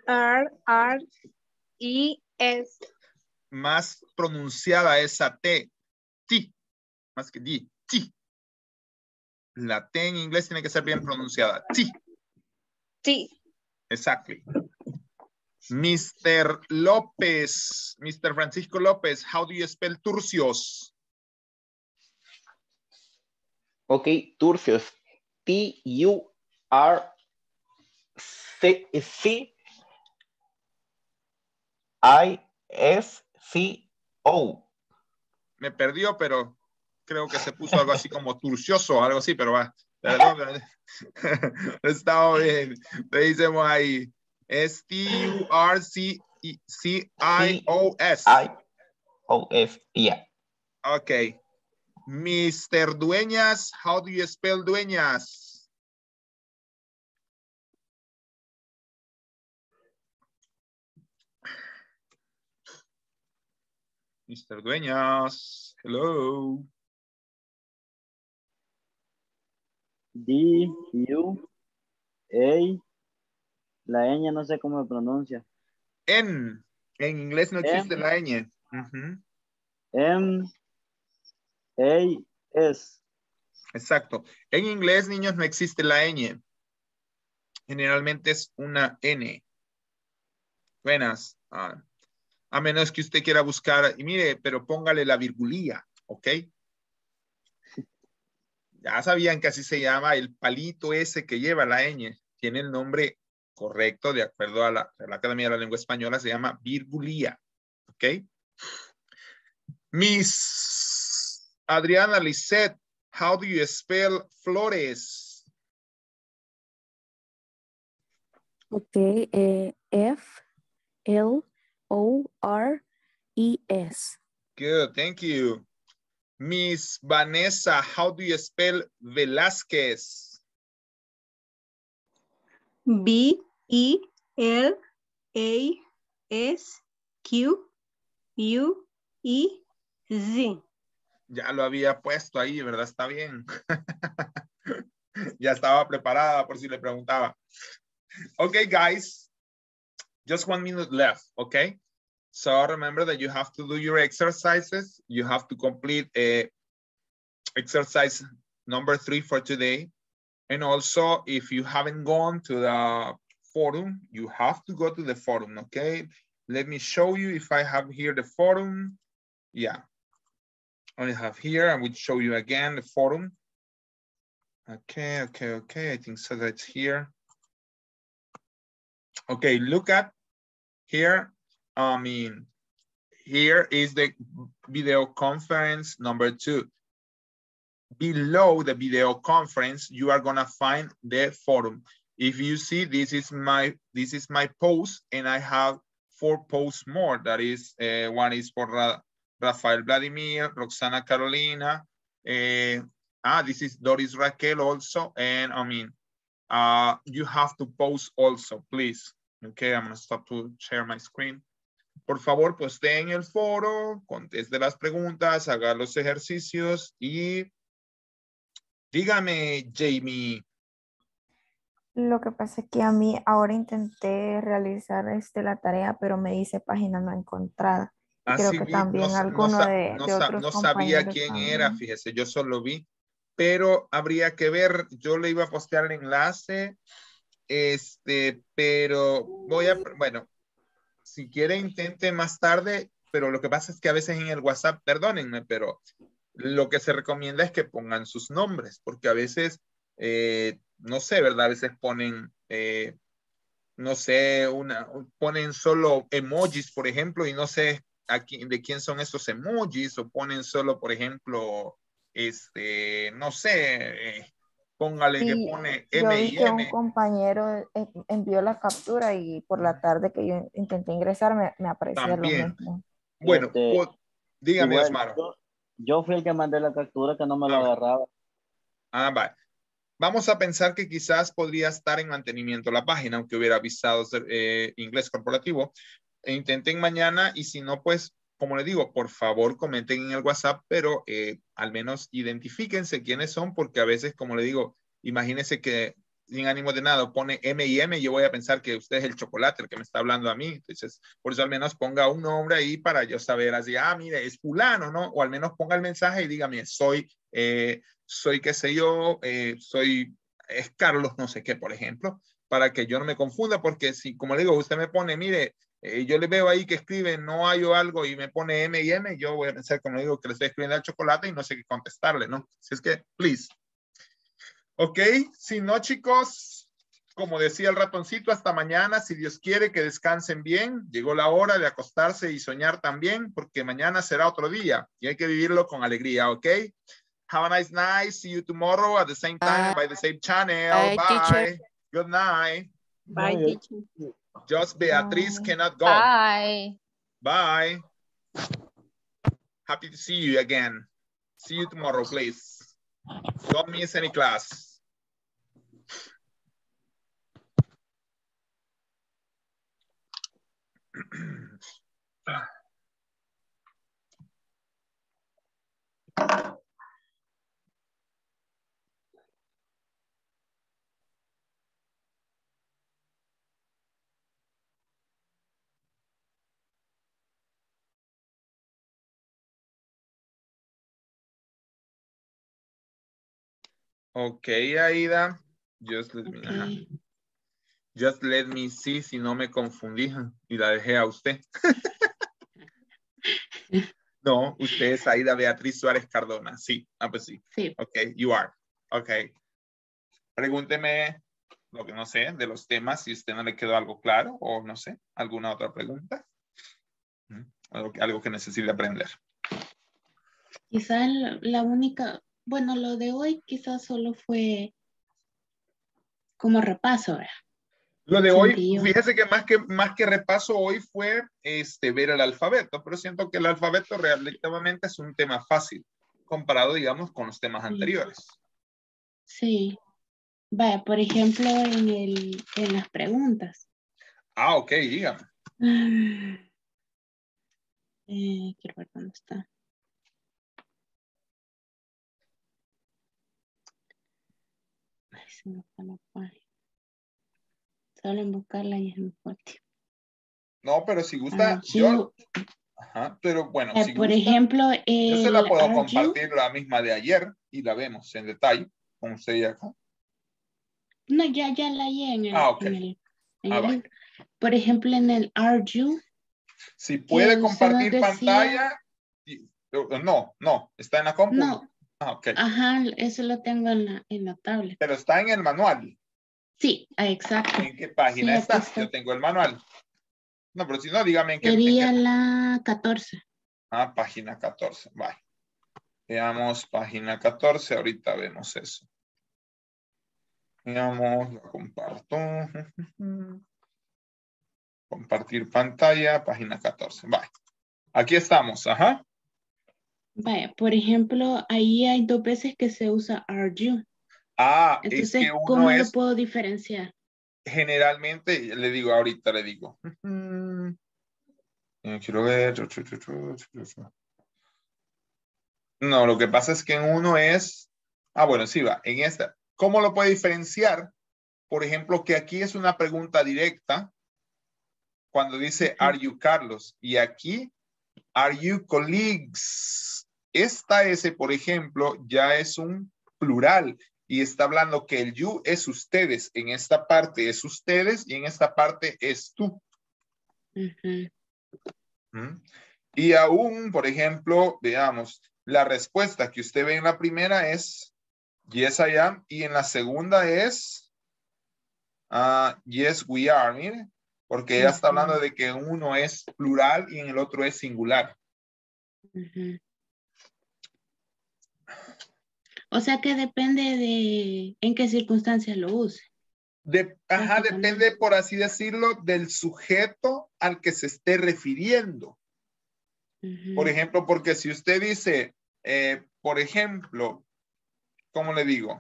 R R E S. Más pronunciada esa T. T. Más que D. T. La T en inglés tiene que ser bien pronunciada. T. T. Exactly. mister López. mister Francisco López, how do you spell Turcios? Okay, Turcios. T U R. C, C, I, S, C, O. Me perdió, pero creo que se puso algo así como turcioso, algo así, pero va. Perdón, estaba bien. Le decimos ahí. S, T, U, R, C, C, I, O, S. I, O, S, yeah. Ok. mister Dueñas, how do you spell Dueñas? mister Dueñas, hello. D, U, A, la ñ no sé cómo se pronuncia. N, en inglés no existe M, la ñ. Uh-huh. M, A, S. Exacto. En inglés, niños, no existe la ñ. Generalmente es una N. Buenas. Ah. A menos que usted quiera buscar, y mire, pero póngale la virgulía, ¿ok? Ya sabían que así se llama el palito ese que lleva la ñ. Tiene el nombre correcto, de acuerdo a la, a la Academia de la Lengua Española, se llama virgulía, ¿ok? Miss Adriana Lisset, how do you spell Flores? Ok, eh, F, L, O, R, E, S. Good, thank you. Miss Vanessa, how do you spell Velázquez? B, E, L, A, S, Q, U, E, Z. Ya lo había puesto ahí, ¿verdad? Está bien. Ya estaba preparada por si le preguntaba. Okay, guys. Just one minute left, okay? So remember that you have to do your exercises. You have to complete a exercise number three for today. And also, if you haven't gone to the forum, you have to go to the forum, okay? Let me show you if I have here the forum. Yeah. I have here, I will show you again the forum. Okay, okay, okay, I think so that's here. Okay, look at here, I mean, here is the video conference number two. Below the video conference, you are gonna find the forum. If you see, this is my, this is my post, and I have four posts more. That is, uh, one is for Ra Rafael Vladimir, Roxana Carolina, uh, ah, this is Doris Raquel also, and I mean, uh, you have to post also, please. Okay, I'm gonna stop to share my screen. Por favor, posteen el foro, conteste las preguntas, haga los ejercicios y dígame, Jamie. Lo que pasa es que a mí ahora intenté realizar este, la tarea, pero me dice página no encontrada. Ah, creo sí, que vi, también no, alguno no, de, no, de otros no sabía quién también era, fíjese, yo solo vi, pero habría que ver, yo le iba a postear el enlace, este, pero voy a, bueno, si quiere intente más tarde, pero lo que pasa es que a veces en el WhatsApp, perdónenme, pero lo que se recomienda es que pongan sus nombres, porque a veces, eh, no sé, ¿verdad? A veces ponen, eh, no sé, una, ponen solo emojis, por ejemplo, y no sé aquí, de quién son esos emojis, o ponen solo, por ejemplo, este, no sé, eh, póngale sí, que pone M. Yo vi que un compañero envió la captura y por la tarde que yo intenté ingresar me, me aparecía también lo mismo. Bueno, este, vos, dígame, bueno, Osmaro. Yo, yo fui el que mandé la captura que no me la ah, agarraba. Ah, vale. Vamos a pensar que quizás podría estar en mantenimiento la página, aunque hubiera avisado eh, Inglés Corporativo. E intenten mañana y si no, pues, como les digo, por favor comenten en el WhatsApp, pero eh, al menos identifíquense quiénes son, porque a veces, como le digo, imagínense que sin ánimo de nada pone M y M, yo voy a pensar que usted es el chocolate, el que me está hablando a mí. Entonces, por eso al menos ponga un nombre ahí para yo saber así, ah, mire, es fulano, ¿no? O al menos ponga el mensaje y dígame, soy, eh, soy qué sé yo, eh, soy, es Carlos no sé qué, por ejemplo, para que yo no me confunda, porque si, como le digo, usted me pone, mire, Eh, yo le veo ahí que escribe no hay o algo y me pone M y M, yo voy a pensar como digo que le estoy escribiendo al chocolate y no sé qué contestarle, ¿no? Si es que, please. Ok, si no chicos, como decía el ratoncito, hasta mañana, si Dios quiere que descansen bien, llegó la hora de acostarse y soñar también, porque mañana será otro día y hay que vivirlo con alegría, ¿ok? Have a nice night, see you tomorrow at the same time, by the same channel, bye, bye. Good night. Bye, teacher. Just Beatriz cannot go. Bye. Bye. Happy to see you again. See you tomorrow, please. Don't miss any class. Okay, Aida, just let me, okay. Just let me see si no me confundí y la dejé a usted. No, usted es Aida Beatriz Suárez Cardona, sí, ah pues sí. Sí. Okay, you are, okay. Pregúnteme lo que no sé de los temas, si usted no le quedó algo claro o no sé, alguna otra pregunta, algo que, algo que necesite aprender. Quizá la única... Bueno, lo de hoy quizás solo fue como repaso, ¿verdad? Lo de hoy, fíjese que más que, más que repaso hoy fue este, ver el alfabeto, pero siento que el alfabeto relativamente es un tema fácil, comparado, digamos, con los temas sí. anteriores. Sí. Vaya, por ejemplo, en, el, en las preguntas. Ah, ok, dígame. Eh, quiero ver dónde está. Ay, se me fue la página. Solo en buscarla y es un fuerte. No, pero si gusta, are yo... You... Ajá, pero bueno, eh, si por gusta, ejemplo... El... Yo se la puedo are compartir you... la misma de ayer y la vemos en detalle con usted acá. No, ya, ya la hallé en el... Ah, ok. En el, en ah, el, por ejemplo, en el Are You. Si puede compartir decía, pantalla. No, no, está en la compu. No. Ah, okay. Ajá, eso lo tengo en la, en la tablet. Pero está en el manual. Sí, exacto. ¿En qué página sí, está? está? Yo tengo el manual. No, pero si no, dígame en qué. Sería la catorce. Ah, página catorce, vale. Veamos página catorce, ahorita vemos eso. Veamos, la comparto. Compartir pantalla, página catorce. Vaya. Aquí estamos, ajá. Vaya, por ejemplo, ahí hay dos veces que se usa are you. Ah, entonces, es que uno ¿cómo es, lo puedo diferenciar? Generalmente, le digo, ahorita le digo. Quiero ver. No, lo que pasa es que en uno es. Ah, bueno, sí va, en esta. ¿Cómo lo puede diferenciar? Por ejemplo, que aquí es una pregunta directa. Cuando dice, are you Carlos? Y aquí, are you colleagues? Esta S, por ejemplo, ya es un plural. Y está hablando que el you es ustedes. En esta parte es ustedes y en esta parte es tú. Uh-huh. ¿Mm? Y aún, por ejemplo, veamos, la respuesta que usted ve en la primera es yes, I am. Y en la segunda es uh, yes, we are. Mire. Porque ella está hablando de que uno es plural y en el otro es singular. Uh-huh. O sea que depende de en qué circunstancias lo use. De, ajá, depende, por así decirlo, del sujeto al que se esté refiriendo. Uh-huh. Por ejemplo, porque si usted dice, eh, por ejemplo, ¿cómo le digo?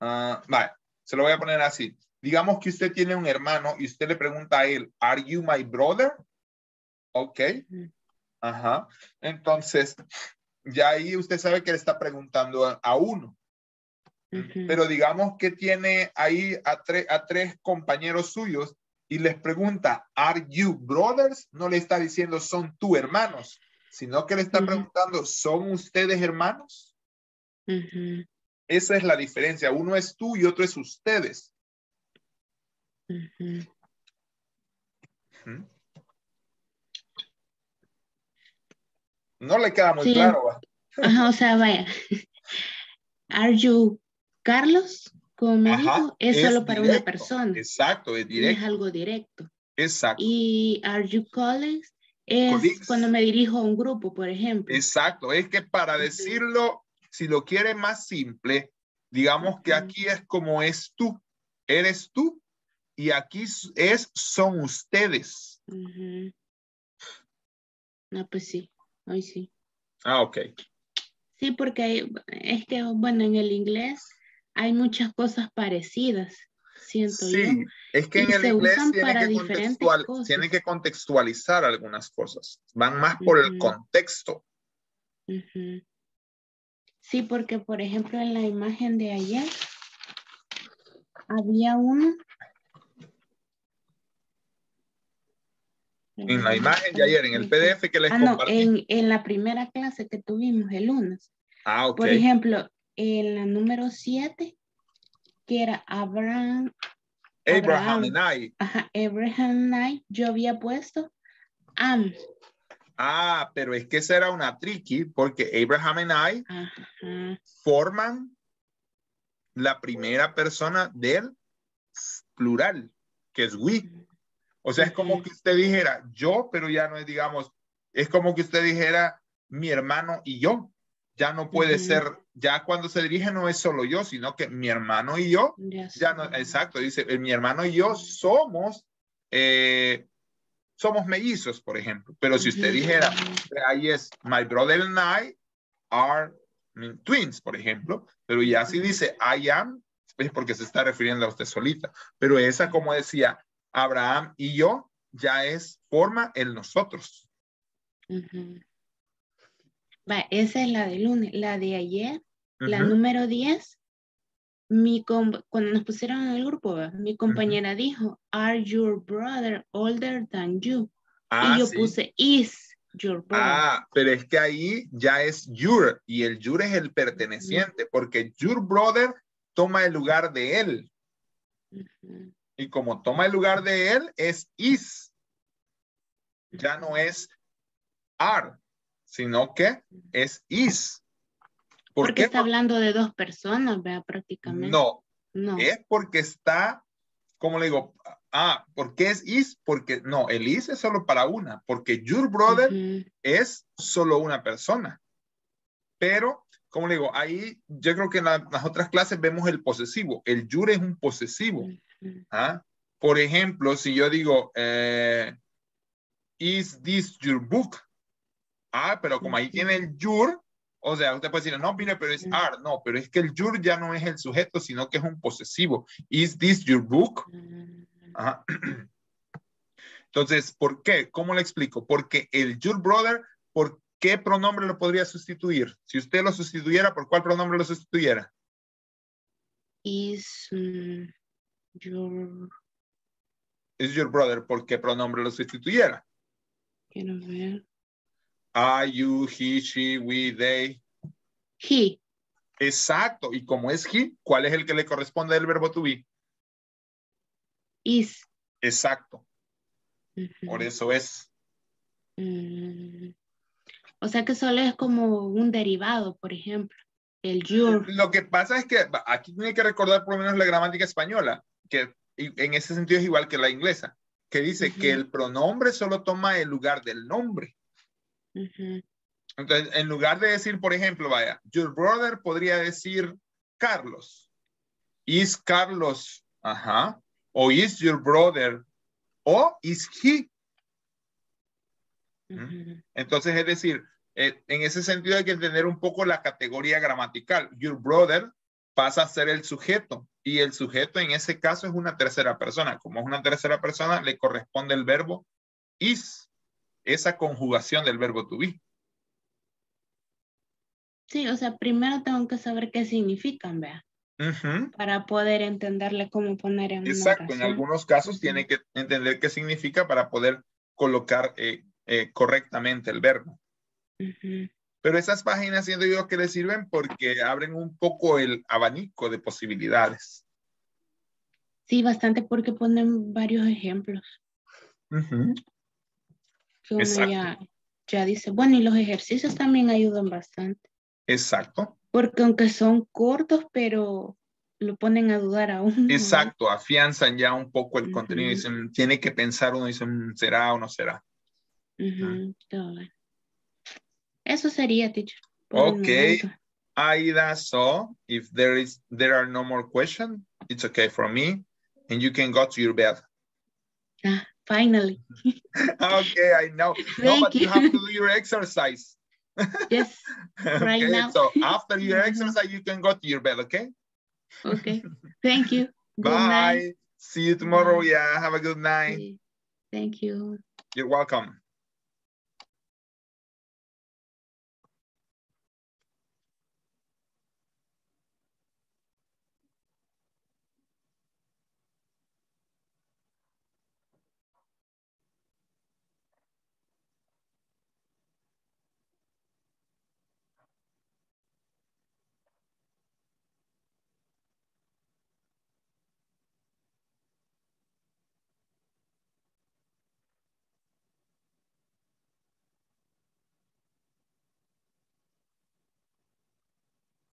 Uh, vale, se lo voy a poner así. Digamos que usted tiene un hermano y usted le pregunta a él, ¿Are you my brother? Ok. Ajá. Entonces, ya ahí usted sabe que le está preguntando a, a uno. Uh-huh. Pero digamos que tiene ahí a, tre a tres compañeros suyos y les pregunta, ¿Are you brothers? No le está diciendo, ¿son tú hermanos? Sino que le está uh-huh. preguntando, ¿son ustedes hermanos? Uh-huh. Esa es la diferencia. Uno es tú y otro es ustedes. Uh-huh. ¿Mm? No le queda muy sí. claro. Ajá, o sea, vaya. Are you Carlos? Como me Ajá, dijo, es, es solo para directo. Una persona. Exacto, es directo. Es algo directo. Exacto. Y are you colleagues? Es colleagues. Cuando me dirijo a un grupo, por ejemplo. Exacto, es que para uh-huh. decirlo, si lo quiere más simple, digamos uh-huh. que aquí es como es tú. Eres tú. Y aquí es, son ustedes. Uh-huh. No, pues sí, hoy sí. Ah, ok. Sí, porque hay, es que, bueno, en el inglés hay muchas cosas parecidas, siento sí, yo. Sí, es que y en el inglés tienen que, contextual, tienen que contextualizar algunas cosas. Van más por uh-huh. el contexto. Uh-huh. Sí, porque, por ejemplo, en la imagen de ayer, había uno. En la imagen de ayer, en el P D F que les ah, compartí. No, en, en la primera clase que tuvimos el lunes. Ah, ok. Por ejemplo, en la número siete, que era Abraham. Abraham, Abraham and I. Ajá, Abraham and I, yo había puesto am. Ah, pero es que esa era una tricky, porque Abraham and I Ajá. forman la primera persona del plural, que es we. O sea, es como que usted dijera yo, pero ya no es, digamos, es como que usted dijera mi hermano y yo. Ya no puede uh-huh. ser ya cuando se dirige no es solo yo, sino que mi hermano y yo, yes. ya no, exacto, dice, mi hermano y yo somos, eh, somos mellizos, por ejemplo. Pero si usted dijera, ahí es, my brother and I are twins, por ejemplo, pero ya si dice, I am, es porque se está refiriendo a usted solita. Pero esa, como decía, Abraham y yo, ya es forma el nosotros. Uh-huh. Va, esa es la de lunes, la de ayer, uh-huh. la número diez. Mi cuando nos pusieron en el grupo, ¿verdad? Mi compañera uh-huh. dijo, are your brother older than you? Ah, y yo sí. puse, is your brother. Ah, pero es que ahí ya es your, y el your es el perteneciente, uh-huh. porque your brother toma el lugar de él. Uh-huh. Y como toma el lugar de él, es is. Ya no es are, sino que es is. ¿Por porque qué? Está hablando de dos personas, ¿verdad? Prácticamente. No, no. Es porque está, como le digo, ah, ¿por qué es is? Porque, no, el is es solo para una, porque your brother uh-huh. es solo una persona. Pero, como le digo, ahí yo creo que en la, las otras clases vemos el posesivo. El your es un posesivo. Uh-huh. ¿Ah? Por ejemplo, si yo digo eh, is this your book? Ah, pero como ahí tiene el your, o sea, usted puede decir, no, mire, pero es are. No, pero es que el your ya no es el sujeto, sino que es un posesivo. Is this your book? Ajá. Entonces, ¿por qué? ¿Cómo le explico? Porque el your brother, ¿por qué pronombre lo podría sustituir? Si usted lo sustituyera, ¿por cuál pronombre lo sustituyera? Is... Um... Your... Is your brother, ¿por qué pronombre lo sustituyera? Quiero ver. Are you, he, she, we, they. He. Exacto. Y como es he, ¿cuál es el que le corresponde del verbo to be? Is. Exacto. Uh-huh. Por eso es. Mm. O sea que solo es como un derivado, por ejemplo. El your. Lo que pasa es que aquí tiene que recordar por lo menos la gramática española, que en ese sentido es igual que la inglesa, que dice uh-huh. que el pronombre solo toma el lugar del nombre. Uh-huh. Entonces, en lugar de decir, por ejemplo, vaya, your brother podría decir Carlos. Is Carlos, ajá, o is your brother, o is he. Uh-huh. Entonces, es decir, eh, en ese sentido hay que entender un poco la categoría gramatical. Your brother pasa a ser el sujeto. Y el sujeto en ese caso es una tercera persona. Como es una tercera persona, le corresponde el verbo is. Esa conjugación del verbo to be. Sí, o sea, primero tengo que saber qué significan, vea. Uh-huh. Para poder entenderle cómo poner en exacto, una oración. En algunos casos uh-huh. tiene que entender qué significa para poder colocar eh, eh, correctamente el verbo. Uh-huh. Pero esas páginas siento yo que les sirven porque abren un poco el abanico de posibilidades. Sí, bastante porque ponen varios ejemplos. Uh-huh. Que uno ya, ya dice, bueno, y los ejercicios también ayudan bastante. Exacto. Porque aunque son cortos, pero lo ponen a dudar aún. Exacto, ¿no? Afianzan ya un poco el uh-huh. contenido. Dicen, tiene que pensar uno, dicen, ¿será o no será? Uh-huh. Uh-huh. Eso sería, teacher. Okay, Aida, so if there is, there are no more questions, it's okay for me, and you can go to your bed. Ah, finally. Okay, I know. No, but you. you have to do your exercise. Yes, right okay, now. So after your exercise, you can go to your bed, okay? Okay, thank you. Bye. See you tomorrow. Bye. Yeah, have a good night. Thank you. You're welcome.